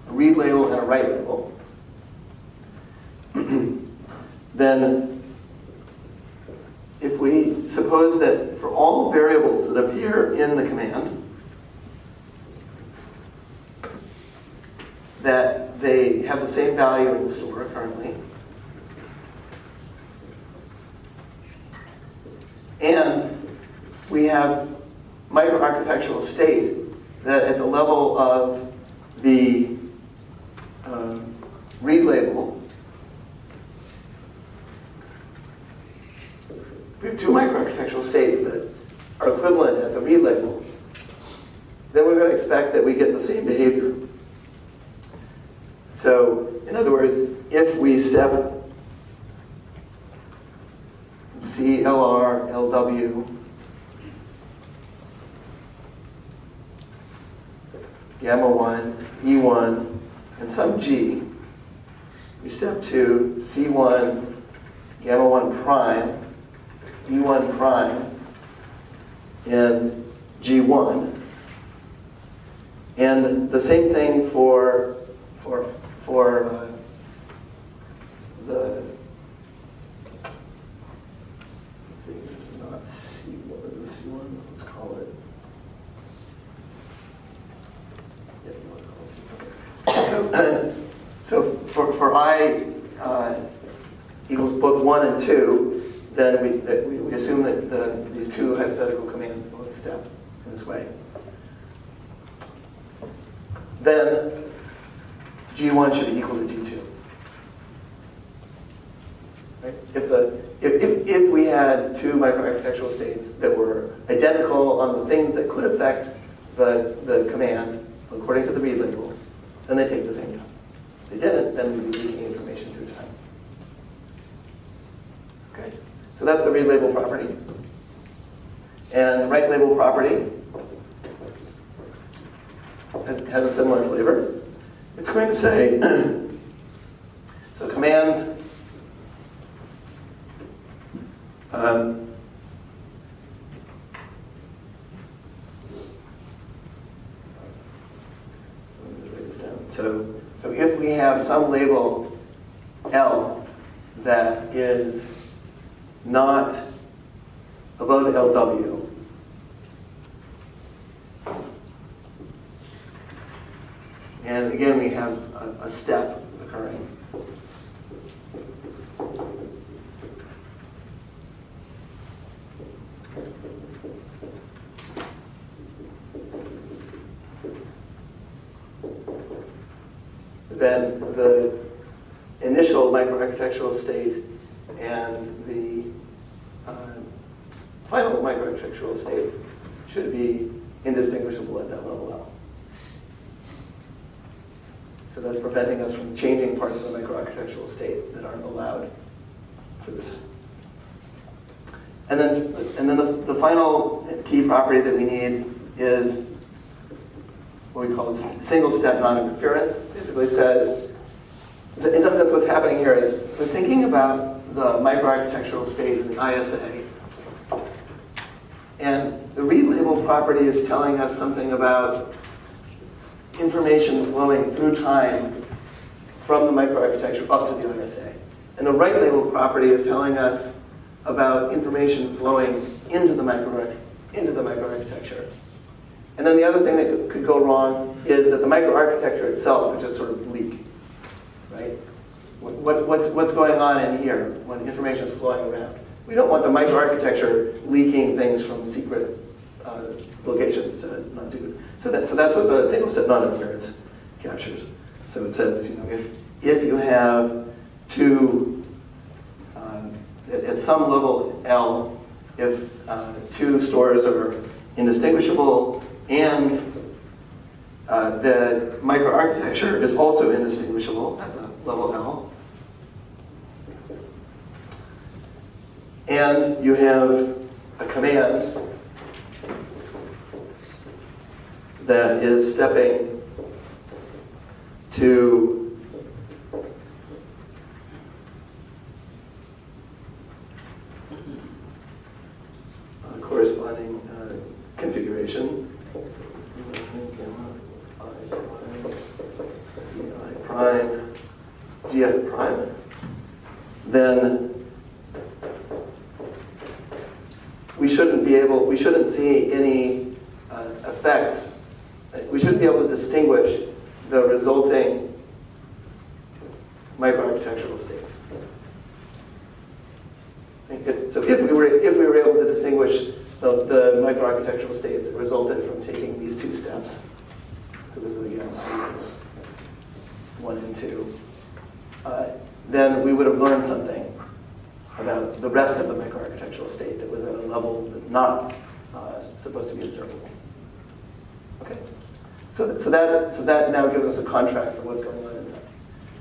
a read label and a write label, then if we suppose that for all variables that appear in the command, that they have the same value in the store currently, we have microarchitectural state that at the level of the um, read label, we have two microarchitectural states that are equivalent at the read label, then we're going to expect that we get the same behavior. So, in other words, if we step C, L R, L W, gamma one, E one, and some G, we step to C one, gamma one prime, E one prime, and G one. And the same thing for for for uh, the let's see, this is not C one, this is C one. Let's call it. Yeah, you want to call it C one. So, so for for I uh, equals both one and two, then we that we, we assume that the, these two hypothetical commands both step in this way. Then G one should be equal to G two. Right? If, the, if, if, if we had two microarchitectural states that were identical on the things that could affect the, the command according to the read label, then they take the same time. If they didn't, then we'd be leaking information through time. Okay? So that's the read label property. And the write label property has, has a similar flavor. It's going to say, so commands um, so so if we have some label L that is not above L W, and again, we have a, a step occurring. Then the initial microarchitectural state and the uh, final microarchitectural state should be indistinguishable at that level L. So that's preventing us from changing parts of the microarchitectural state that aren't allowed for this. And then, and then the, the final key property that we need is what we call single-step non-interference. Basically says, in some sense what's happening here is we're thinking about the microarchitectural state in the I S A. And the read label property is telling us something about information flowing through time from the microarchitecture up to the I S A. And the write label property is telling us about information flowing into the micro into the microarchitecture. And then the other thing that could go wrong is that the microarchitecture itself would just sort of leak, right? What, what's, what's going on in here when information is flowing around? We don't want the microarchitecture leaking things from secret Uh, locations to non-secret. So that so that's what the single-step non-interference captures. So it says, you know, if if you have two um, at, at some level L, if uh, two stores are indistinguishable and uh, the microarchitecture is also indistinguishable at the level L, and you have a command that is stepping to a corresponding uh, configuration, I prime, G I prime, then we shouldn't be able, we shouldn't see any uh, effects. We should be able to distinguish the resulting microarchitectural states. So if we were if we were able to distinguish So the microarchitectural states resulted from taking these two steps. So this is again one and two. Uh, then we would have learned something about the rest of the microarchitectural state that was at a level that's not uh, supposed to be observable. Okay, so so that so that now gives us a contract for what's going on inside.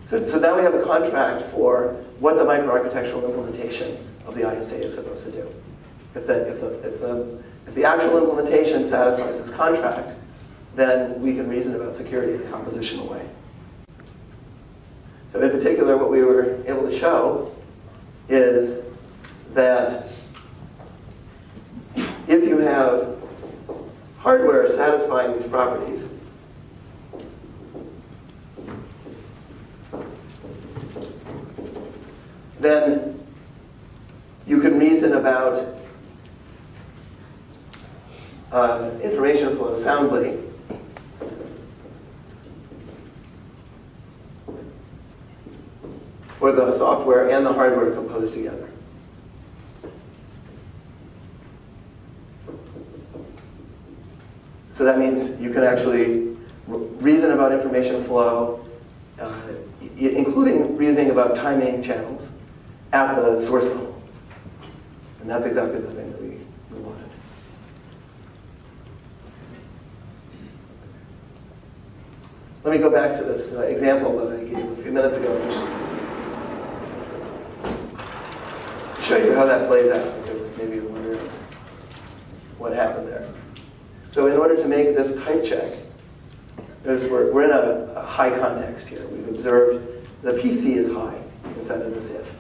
So so now we have a contract for what the microarchitectural implementation of the I S A is supposed to do. If the if the if the if the actual implementation satisfies this contract, then we can reason about security in a compositional way. So in particular, what we were able to show is that if you have hardware satisfying these properties, then you can reason about uh, information flow soundly. Or the software and the hardware composed together. So that means you can actually reason about information flow, uh, including reasoning about timing channels at the source level. And that's exactly the thing that we, we wanted. Let me go back to this uh, example that I gave a few minutes ago. Show you how that plays out, because maybe you're wondering what happened there. So in order to make this type check, notice we're, we're in a, a high context here. We've observed the P C is high inside of this if.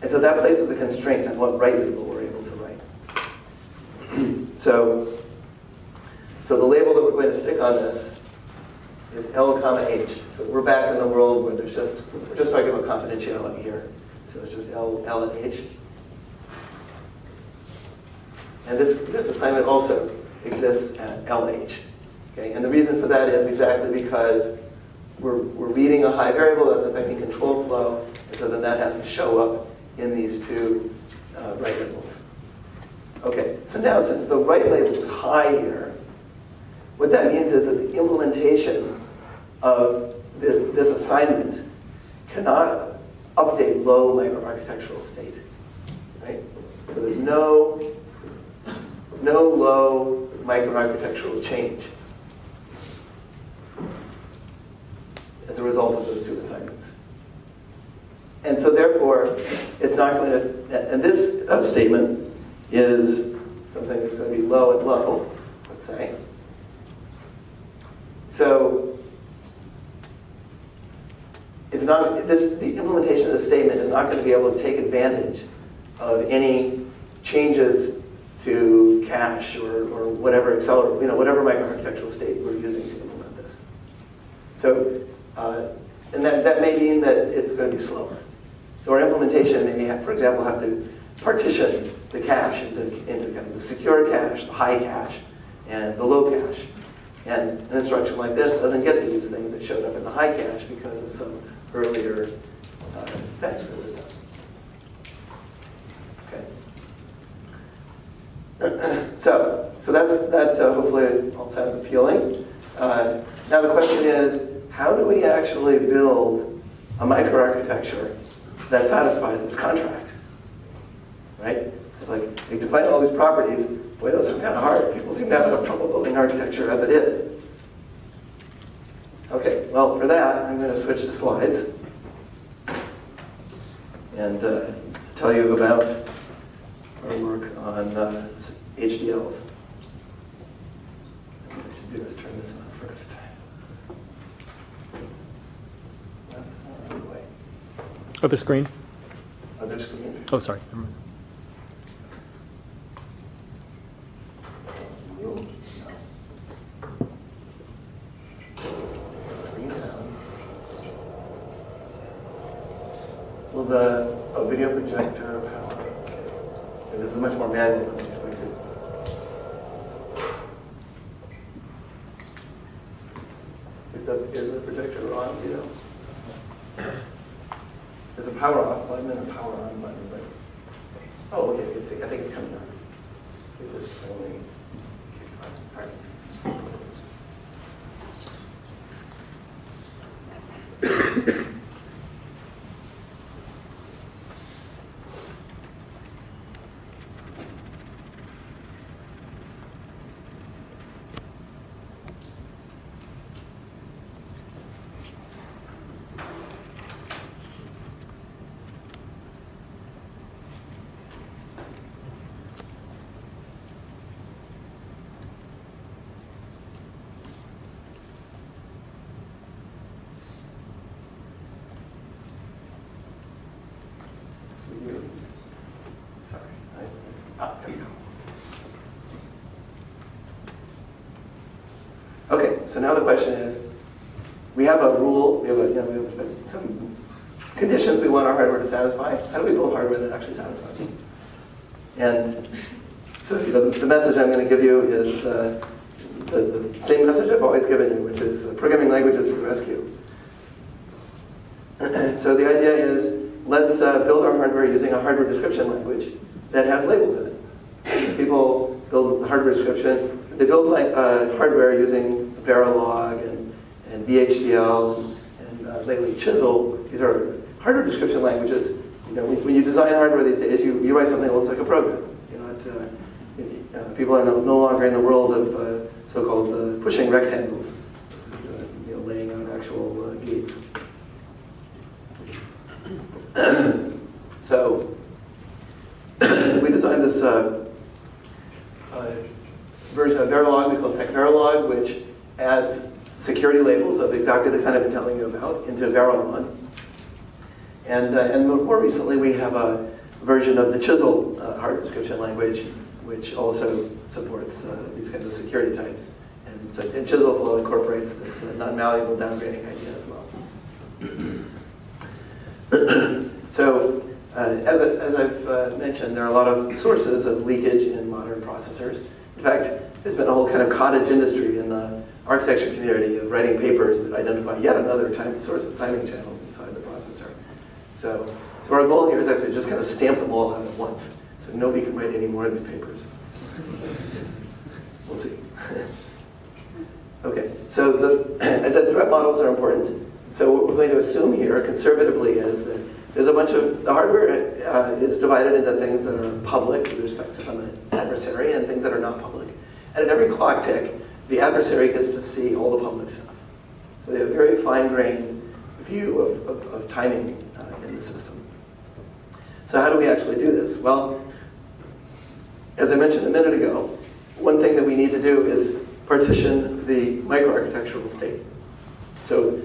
And so that places a constraint on what write label we're able to write. so, so the label that we're going to stick on this is L comma H. So we're back in the world where there's just, we're just talking about confidentiality here. So it's just L, L and H. And this, this assignment also exists at L H. Okay? And the reason for that is exactly because we're, we're reading a high variable that's affecting control flow, and so then that has to show up in these two uh, write labels. Okay, so now since the write label is high here, what that means is that the implementation of this, this assignment cannot update low microarchitectural state, right? So there's no No low microarchitectural change as a result of those two assignments. And so therefore, it's not going to, and this uh, statement is something that's going to be low and low, let's say. So it's not, this, the implementation of the statement is not going to be able to take advantage of any changes to cache or, or whatever acceler, you know, whatever microarchitectural state we're using to implement this. So, uh, and that, that may mean that it's going to be slower. So our implementation may, have, for example, have to partition the cache into, into kind of the secure cache, the high cache, and the low cache. And an instruction like this doesn't get to use things that showed up in the high cache because of some earlier uh, fetch that was done. So, so that's that. Uh, hopefully, it all sounds appealing. Uh, now the question is, how do we actually build a microarchitecture that satisfies this contract? Right? Like, we define all these properties. Boy, those are kind of hard. People seem to have trouble building architecture as it is. Okay. Well, for that, I'm going to switch to slides and uh, tell you about our work on uh, H D Ls. What I should do is turn this on first. Other screen? Other screen? Oh, sorry. Screen down. Will the oh, video projector power? This is much more manual than expected. Is the, is the projector on, you know? There's a power off button and a power on button, but... Oh, okay, I can see. I think it's coming on. Okay, so now the question is, we have a rule, we have, a, you know, we have a, some conditions we want our hardware to satisfy. How do we build hardware that actually satisfies them? And so you know, the, the message I'm going to give you is uh, the, the same message I've always given you, which is uh, programming languages to the rescue. So the idea is, let's uh, build our hardware using a hardware description language that has labels in it. People build the hardware description. They build like uh, hardware using Verilog and, and V H D L and uh, lately Chisel. These are hardware description languages. You know, when, when you design hardware these days, you, you write something that looks like a program. You know, it, uh, it, uh, people are no, no longer in the world of uh, so-called uh, pushing rectangles, so, you know, laying out actual uh, gates. So we designed this. Uh, uh, version of Verilog we call SecVerilog, which adds security labels of exactly the kind I've been telling you about into Verilog. And, uh, and more recently, we have a version of the Chisel uh, hardware description language, which also supports uh, these kinds of security types. And, so, and Chiselflow incorporates this uh, non-malleable downgrading idea as well. So uh, as, a, as I've uh, mentioned, there are a lot of sources of leakage in modern processors. In fact, there's been a whole kind of cottage industry in the architecture community of writing papers that identify yet another time, source of timing channels inside the processor. So, so our goal here is actually just kind of stamp them all out at once, so nobody can write any more of these papers. We'll see. Okay, so the, as I said, threat models are important. So what we're going to assume here conservatively is that there's a bunch of, the hardware uh, is divided into things that are public with respect to some adversary and things that are not public. And at every clock tick, the adversary gets to see all the public stuff. So they have a very fine-grained view of, of, of timing uh, in the system. So how do we actually do this? Well, as I mentioned a minute ago, one thing that we need to do is partition the microarchitectural state. So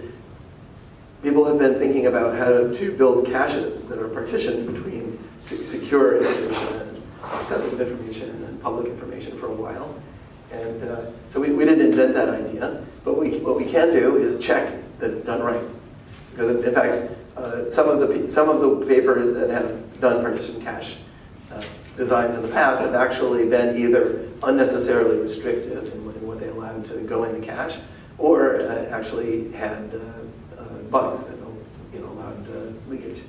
people have been thinking about how to build caches that are partitioned between secure information and sensitive information and public information for a while. And uh, so we, we didn't invent that idea, but we, what we can do is check that it's done right. Because in fact, uh, some of the some of the papers that have done partition cache uh, designs in the past have actually been either unnecessarily restrictive in what, in what they allowed to go into cache, or uh, actually had. Uh, bugs that don't, you know, allow uh, leakage.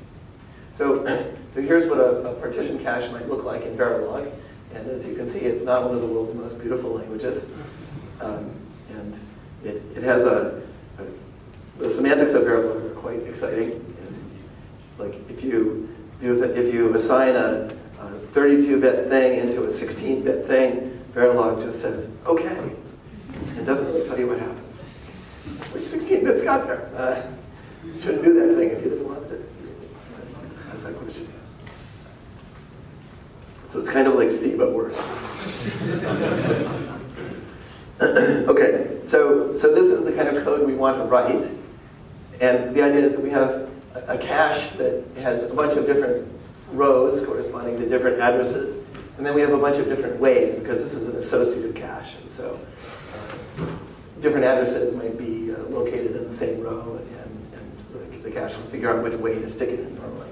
So, so here's what a, a partition cache might look like in Verilog. And as you can see, it's not one of the world's most beautiful languages. Um, and it, it has a, a, the semantics of Verilog are quite exciting. And like if you do the, if you assign a thirty-two bit thing into a sixteen bit thing, Verilog just says, okay. It doesn't really tell you what happens. Which sixteen bits got there? Uh, You shouldn't do that thing if you didn't want to. That's that question. So it's kind of like C, but worse. Okay, so so this is the kind of code we want to write. And the idea is that we have a, a cache that has a bunch of different rows corresponding to different addresses. And then we have a bunch of different ways, because this is an associative cache. And so different addresses might be uh, located in the same row, and, and, and the, the cache will figure out which way to stick it in normally.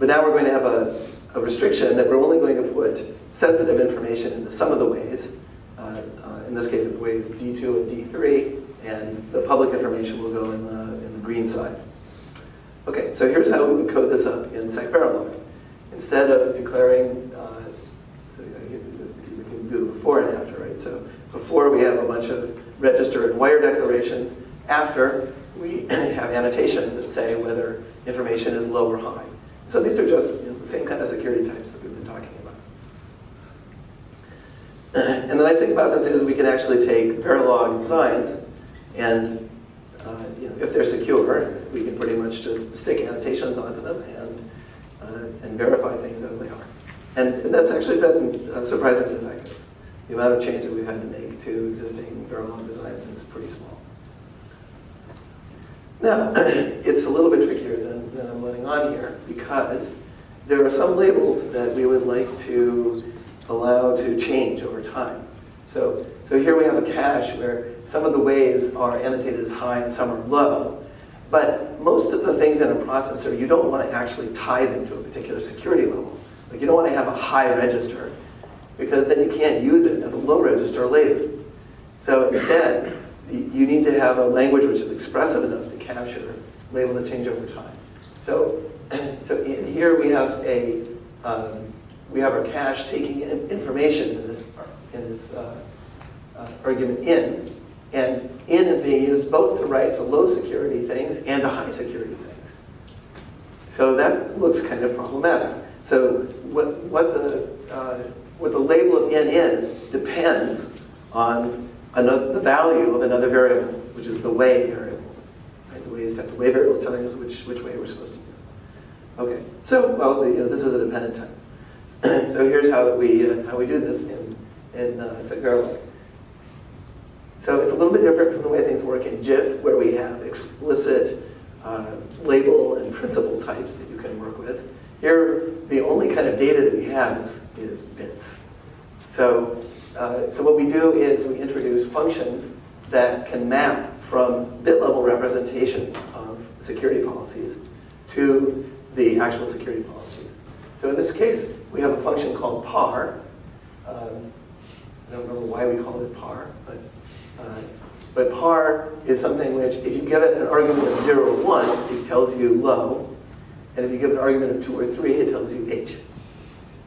But now we're going to have a, a restriction that we're only going to put sensitive information into some of the ways. Uh, uh, in this case, it's ways D two and D three, and the public information will go in the, in the green side. Okay, so here's how we would code this up in SecVerilog. Instead of declaring, uh, so if you do before and after, right? So before we have a bunch of register and wire declarations. After, we have annotations that say whether information is low or high. So these are just, you know, the same kind of security types that we've been talking about. And the nice thing about this is we can actually take Verilog designs and uh, you know, if they're secure, we can pretty much just stick annotations onto them and, uh, and verify things as they are. And, and that's actually been uh, surprisingly effective. The amount of change that we've had to make to existing Verilog designs is pretty small. Now, it's a little bit trickier than, than I'm letting on here because there are some labels that we would like to allow to change over time. So, so here we have a cache where some of the ways are annotated as high and some are low, but most of the things in a processor, you don't want to actually tie them to a particular security level. Like you don't want to have a high register because then you can't use it as a low register later. So instead, you need to have a language which is expressive enough to capture labels that change over time. So, so in here we have a um, we have our cache taking in information in this in this uh, uh, argument in, and in is being used both to write to low security things and to high security things. So that looks kind of problematic. So what what the uh, what the label of in is depends on another, the value of another variable, which is the way variable. Right? The way is that the way variable is telling us which, which way we're supposed to use. Okay, so well, you know, this is a dependent type. So here's how that we uh, how we do this in in uh, SecVerilog. So it's a little bit different from the way things work in GIF, where we have explicit uh, label and principal types that you can work with. Here, the only kind of data that we have is, is bits. So. Uh, so what we do is we introduce functions that can map from bit-level representations of security policies to the actual security policies. So in this case, we have a function called par. Um, I don't remember why we called it par, but uh, but par is something which, if you give it an argument of zero or one, it tells you low, and if you give it an argument of two or three, it tells you h.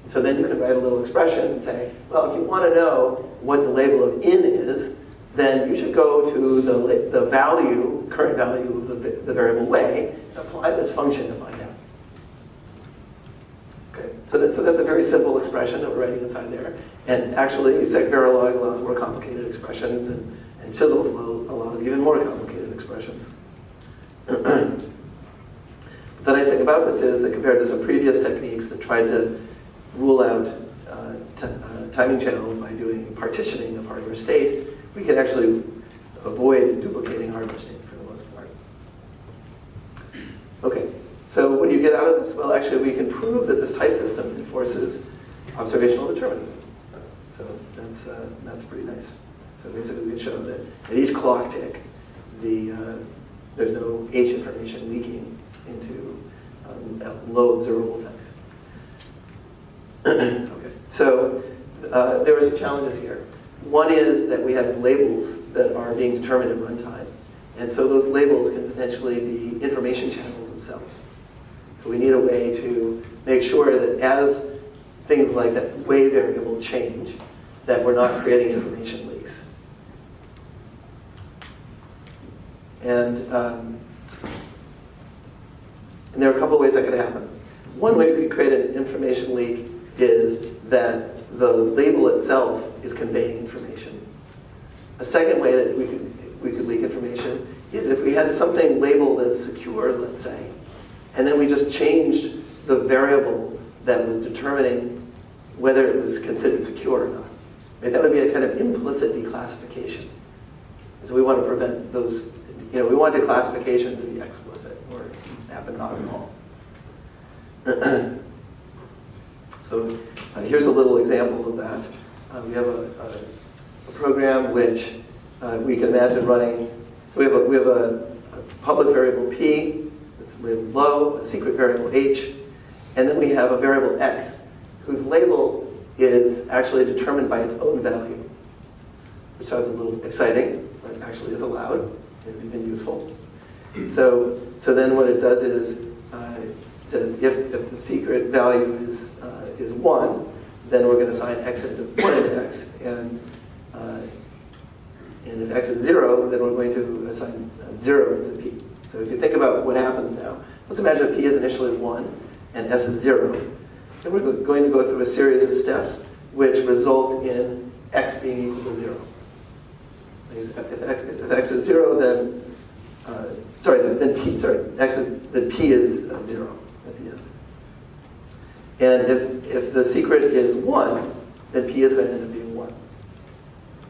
So then you can write a little expression and say, well, if you want to know what the label of in is, then you should go to the, the value, current value of the, the variable way, and apply this function to find out. Okay, so, that, so that's a very simple expression that we're writing inside there. And actually, SecVerilog allows more complicated expressions, and, and Chisel flow allows even more complicated expressions. The nice thing about this is that compared to some previous techniques that tried to rule out uh, t- uh, timing channels by doing partitioning of hardware state, we can actually avoid duplicating hardware state for the most part. Okay, so what do you get out of this? Well, actually, we can prove that this type system enforces observational determinism. So that's uh, that's pretty nice. So basically, we can show that at each clock tick, the uh, there's no H information leaking into um, low observable things. Okay, so uh, there are some challenges here. One is that we have labels that are being determined at runtime, and so those labels can potentially be information channels themselves. So we need a way to make sure that as things like that way variable change, that we're not creating information leaks. And, um, and there are a couple ways that could happen. One way we could create an information leak is that the label itself is conveying information. A second way that we could, we could leak information is if we had something labeled as secure, let's say, and then we just changed the variable that was determining whether it was considered secure or not. Right? That would be a kind of implicit declassification. And so we want to prevent those, you know, we want declassification to be explicit or happen not at all. So uh, here's a little example of that. Uh, we have a, a, a program which uh, we can imagine running. So we have a, we have a, a public variable P that's labeled low, a secret variable H, and then we have a variable X whose label is actually determined by its own value, which sounds a little exciting, but actually is allowed, is even useful. So, so then what it does is, uh, says if, if the secret value is uh, is one, then we're going to assign exit to one index. And, uh, and if exit zero, then we're going to assign zero to P. So if you think about what happens now, let's imagine P is initially one and S is zero. And we're going to go through a series of steps which result in X being equal to zero. If X is zero, then uh, sorry, then P sorry, X is then P is zero at the end. And if if the secret is one, then P is going to end up being one.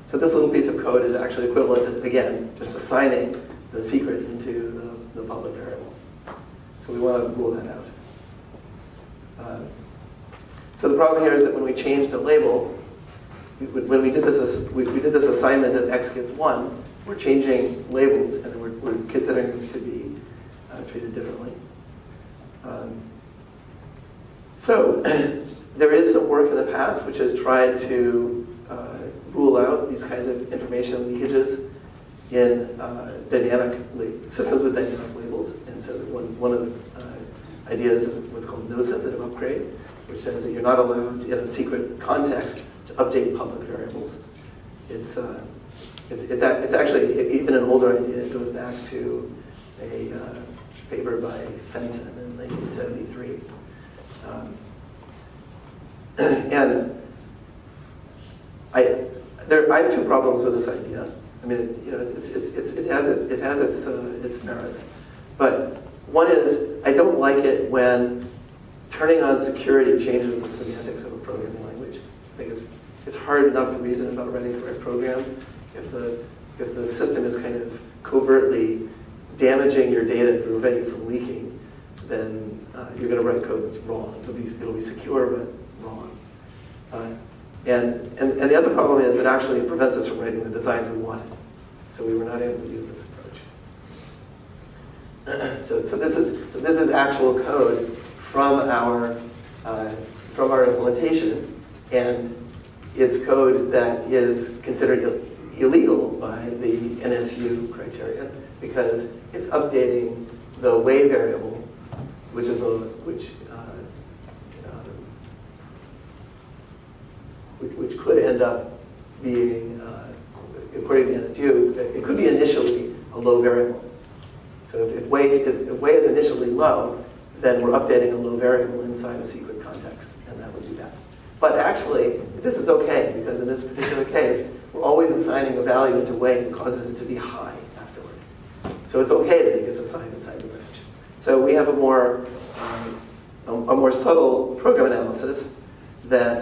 So this little piece of code is actually equivalent to, again, just assigning the secret into the, the public variable. So we want to rule that out. Uh, so the problem here is that when we changed a label, we, when we did this, we, we did this assignment of X gets one, we're changing labels and we're, we're considering these to be uh, treated differently. Um, So there is some work in the past which has tried to uh, rule out these kinds of information leakages in uh, dynamic systems with dynamic labels. And so one, one of the uh, ideas is what's called no sensitive upgrade, which says that you're not allowed in a secret context to update public variables. It's uh, it's it's, a, it's actually even an older idea. It goes back to a uh, paper by Fenton in nineteen seventy-three. Um, and I, there, I have two problems with this idea. I mean, it, you know, it's, it's, it's, it has it, it has its uh, its merits, but one is I don't like it when turning on security changes the semantics of a programming language. I think it's it's hard enough to reason about writing correct programs if the if the system is kind of covertly damaging your data to prevent you from leaking, then Uh, you're going to write code that's wrong. It'll be, it'll be secure, but wrong. Uh, and, and and the other problem is that actually it prevents us from writing the designs we wanted. So we were not able to use this approach. so so this is so this is actual code from our uh, from our implementation, and it's code that is considered Ill- illegal by the N S U criterion because it's updating the way variable, which is a which, uh, uh, which which could end up being, uh, according to N S U, it could be initially a low variable. So if, if way is if way is initially low, then we're updating a low variable inside a secret context, and that would do that. But actually, this is okay because in this particular case, we're always assigning a value into way that causes it to be high afterward. So it's okay that it gets assigned inside the branch. So we have a more um, a, a more subtle program analysis that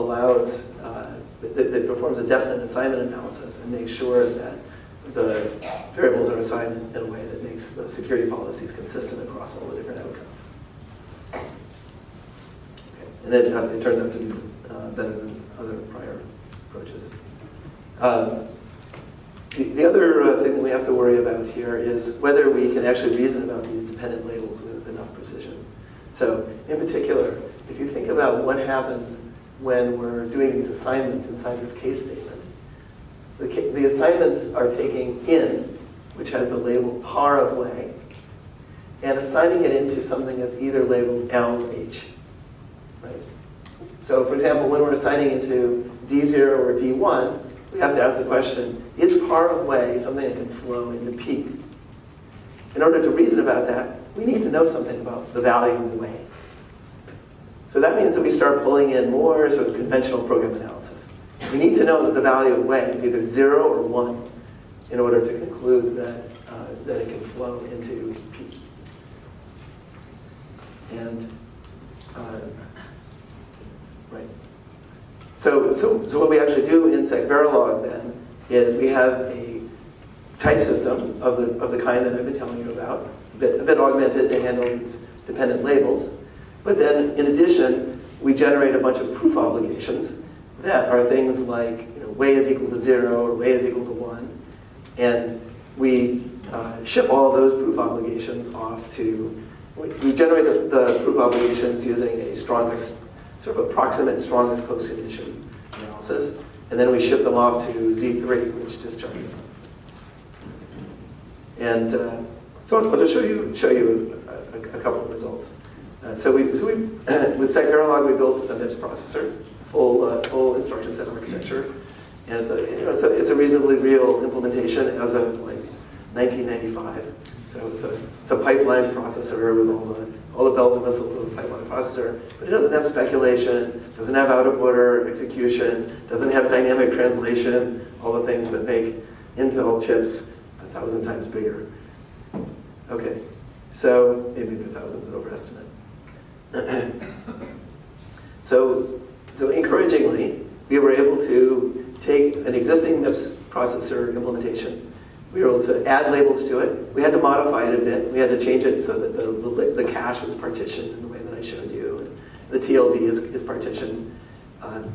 allows uh, that, that performs a definite assignment analysis and makes sure that the variables are assigned in a way that makes the security policies consistent across all the different outcomes. Okay. And then it turns out to be uh, better than other prior approaches. Um, The, the other uh, thing that we have to worry about here is whether we can actually reason about these dependent labels with enough precision. So in particular, if you think about what happens when we're doing these assignments inside this case statement, the, the assignments are taking in, which has the label par of way, and assigning it into something that's either labeled L or H. Right? So for example, when we're assigning into D zero or D one, we have to ask the question, is par of way something that can flow into P? In order to reason about that, we need to know something about the value of the way. So that means that we start pulling in more sort of conventional program analysis. We need to know that the value of way is either zero or one in order to conclude that uh, that it can flow into P. And uh, right. So, so so what we actually do in SecVerilog then is we have a type system of the of the kind that I've been telling you about, a bit, a bit augmented to handle these dependent labels. But then, in addition, we generate a bunch of proof obligations that are things like, you know, way is equal to zero or way is equal to one, and we uh, ship all those proof obligations off to. We, we generate the, the proof obligations using a strongest sort of approximate strongest close condition analysis. And then we ship them off to Z three, which discharges them. And uh, so I'll just show you show you a, a, a couple of results. Uh, so we so we with SecVerilog we built a MIPS processor full uh, full instruction set architecture. And it's a, you know, it's a it's a reasonably real implementation as of like nineteen ninety-five. So it's a it's a pipeline processor with all the all the bells and whistles of a pipeline processor, but it doesn't have speculation, doesn't have out of order execution, doesn't have dynamic translation, all the things that make Intel chips a thousand times bigger. Okay, so maybe the thousand's an overestimate. so so encouragingly, we were able to take an existing MIPS processor implementation. We were able to add labels to it. We had to modify it a bit. We had to change it so that the, the, the cache was partitioned in the way that I showed you. And the T L B is, is partitioned. Um,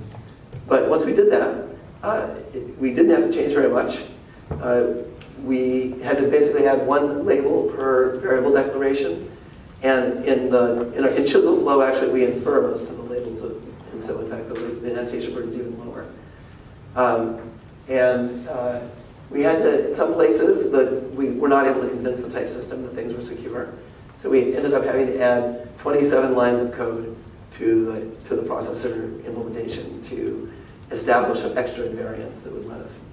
but once we did that, uh, it, we didn't have to change very much. Uh, we had to basically have one label per variable declaration. And in the in, our, in Chisel flow, actually, we infer most of the labels. Of, and so, in fact, the, the annotation burden is even lower. Um, and uh, We had to, in some places, the, we were not able to convince the type system that things were secure. So we ended up having to add twenty-seven lines of code to the, to the processor implementation to establish some extra invariants that would let us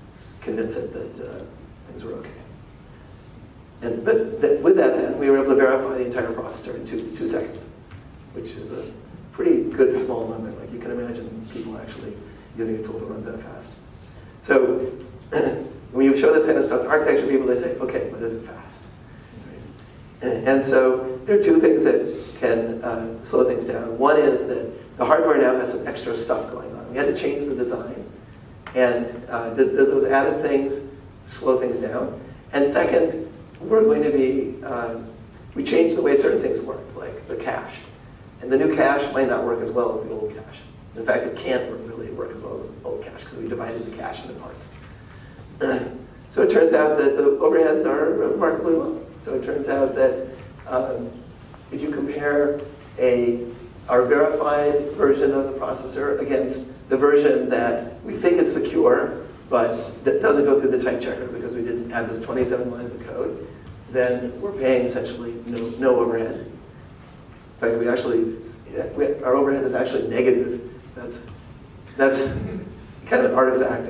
convince it that uh, things were okay. And, but th- with that then, we were able to verify the entire processor in two, two seconds, which is a pretty good small number. Like you can imagine people actually using a tool that runs that fast. So, when you show this kind of stuff to architecture people, they say, okay, but is it fast? And, and so there are two things that can uh, slow things down. One is that the hardware now has some extra stuff going on. We had to change the design, and uh, th- th- those added things slow things down. And second, we're going to be, uh, we changed the way certain things worked, like the cache. And the new cache might not work as well as the old cache. In fact, it can't really work as well as the old cache because we divided the cache into parts. So it turns out that the overheads are remarkably low. So it turns out that um, if you compare a our verified version of the processor against the version that we think is secure, but that doesn't go through the type checker because we didn't add those twenty-seven lines of code, then we're paying essentially no, no overhead. In fact, we actually we, our overhead is actually negative. That's that's kind of an artifact.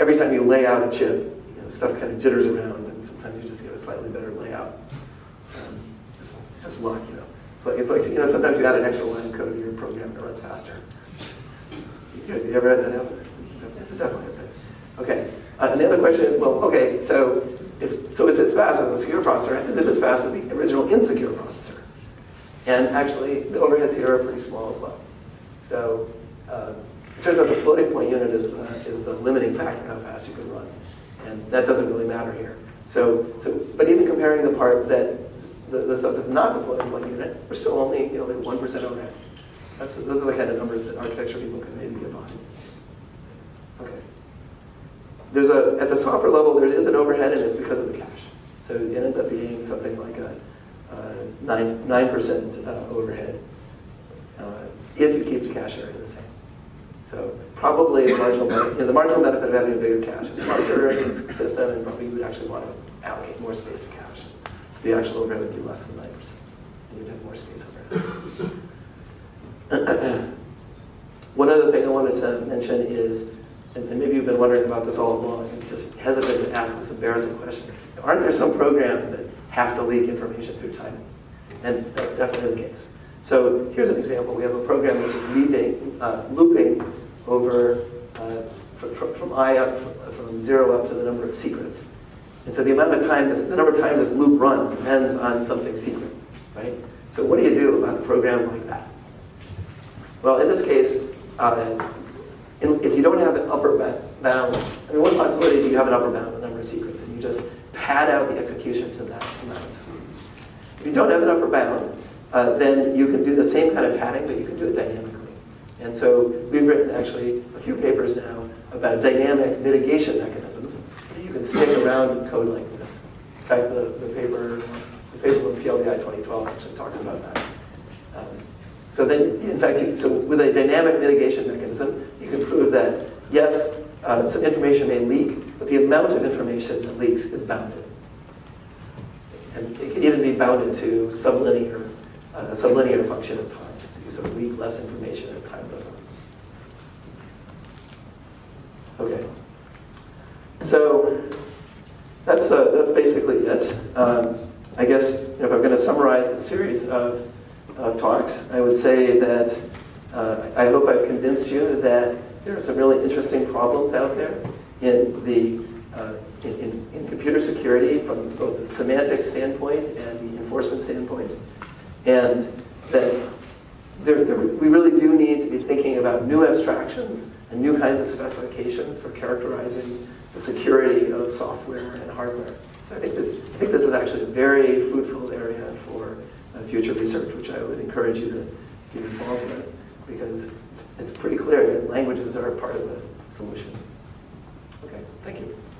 Every time you lay out a chip, you know, stuff kind of jitters around, and sometimes you just get a slightly better layout. Um, just, just luck, you know. It's like it's like you know. Sometimes you add an extra line of code to your program and it runs faster. You, you ever had that happen? It's definitely a thing. Okay. Uh, and the other question is, well, okay, so it's so it's as fast as a secure processor. Is it as fast as the original insecure processor? And actually, the overheads here are pretty small as well. So. Uh, It turns out the floating point unit is the, is the limiting factor how fast you can run, and that doesn't really matter here. So, so but even comparing the part that the, the stuff that's not the floating point unit, we're still only you know like one percent overhead. That's those are the kind of numbers that architecture people can maybe get behind. Okay. There's a at the software level there is an overhead, and it's because of the cache. So it ends up being something like a uh, nine nine percent uh, overhead uh, if you keep the cache area the same. So probably the marginal, you know, the marginal benefit of having a bigger cache is larger in this system, and probably you would actually want to allocate more space to cache. So the actual overhead would be less than nine percent, and you'd have more space overhead. One other thing I wanted to mention is, and, and maybe you've been wondering about this all along, and just hesitant to ask this embarrassing question. Aren't there some programs that have to leak information through time? And that's definitely the case. So here's an example. We have a program which is leaping, uh, looping over uh, from, from, from I up, from, from zero up to the number of secrets. And so the amount of time, this, the number of times this loop runs depends on something secret, right? So what do you do about a program like that? Well, in this case, uh, in, if you don't have an upper bound, I mean, one possibility is you have an upper bound of the number of secrets, and you just pad out the execution to that amount of time. If you don't have an upper bound, Uh, then you can do the same kind of padding, but you can do it dynamically. And so we've written actually a few papers now about dynamic mitigation mechanisms that you can stick around code like this. In fact, the, the paper the paper from P L D I twenty twelve actually talks about that. Um, so then, in fact, you, so with a dynamic mitigation mechanism, you can prove that, yes, uh, some information may leak, but the amount of information that leaks is bounded. And it can even be bounded to sublinear a sublinear function of time. So you sort of leak less information as time goes on. Okay. So that's uh, that's basically it. Um, I guess if I'm going to summarize the series of uh, talks, I would say that uh, I hope I've convinced you that there are some really interesting problems out there in the uh, in, in, in computer security from both the semantic standpoint and the enforcement standpoint, and that there, there, we really do need to be thinking about new abstractions and new kinds of specifications for characterizing the security of software and hardware. So I think this, I think this is actually a very fruitful area for uh, future research, which I would encourage you to get involved with, because it's, it's pretty clear that languages are a part of the solution. Okay, thank you.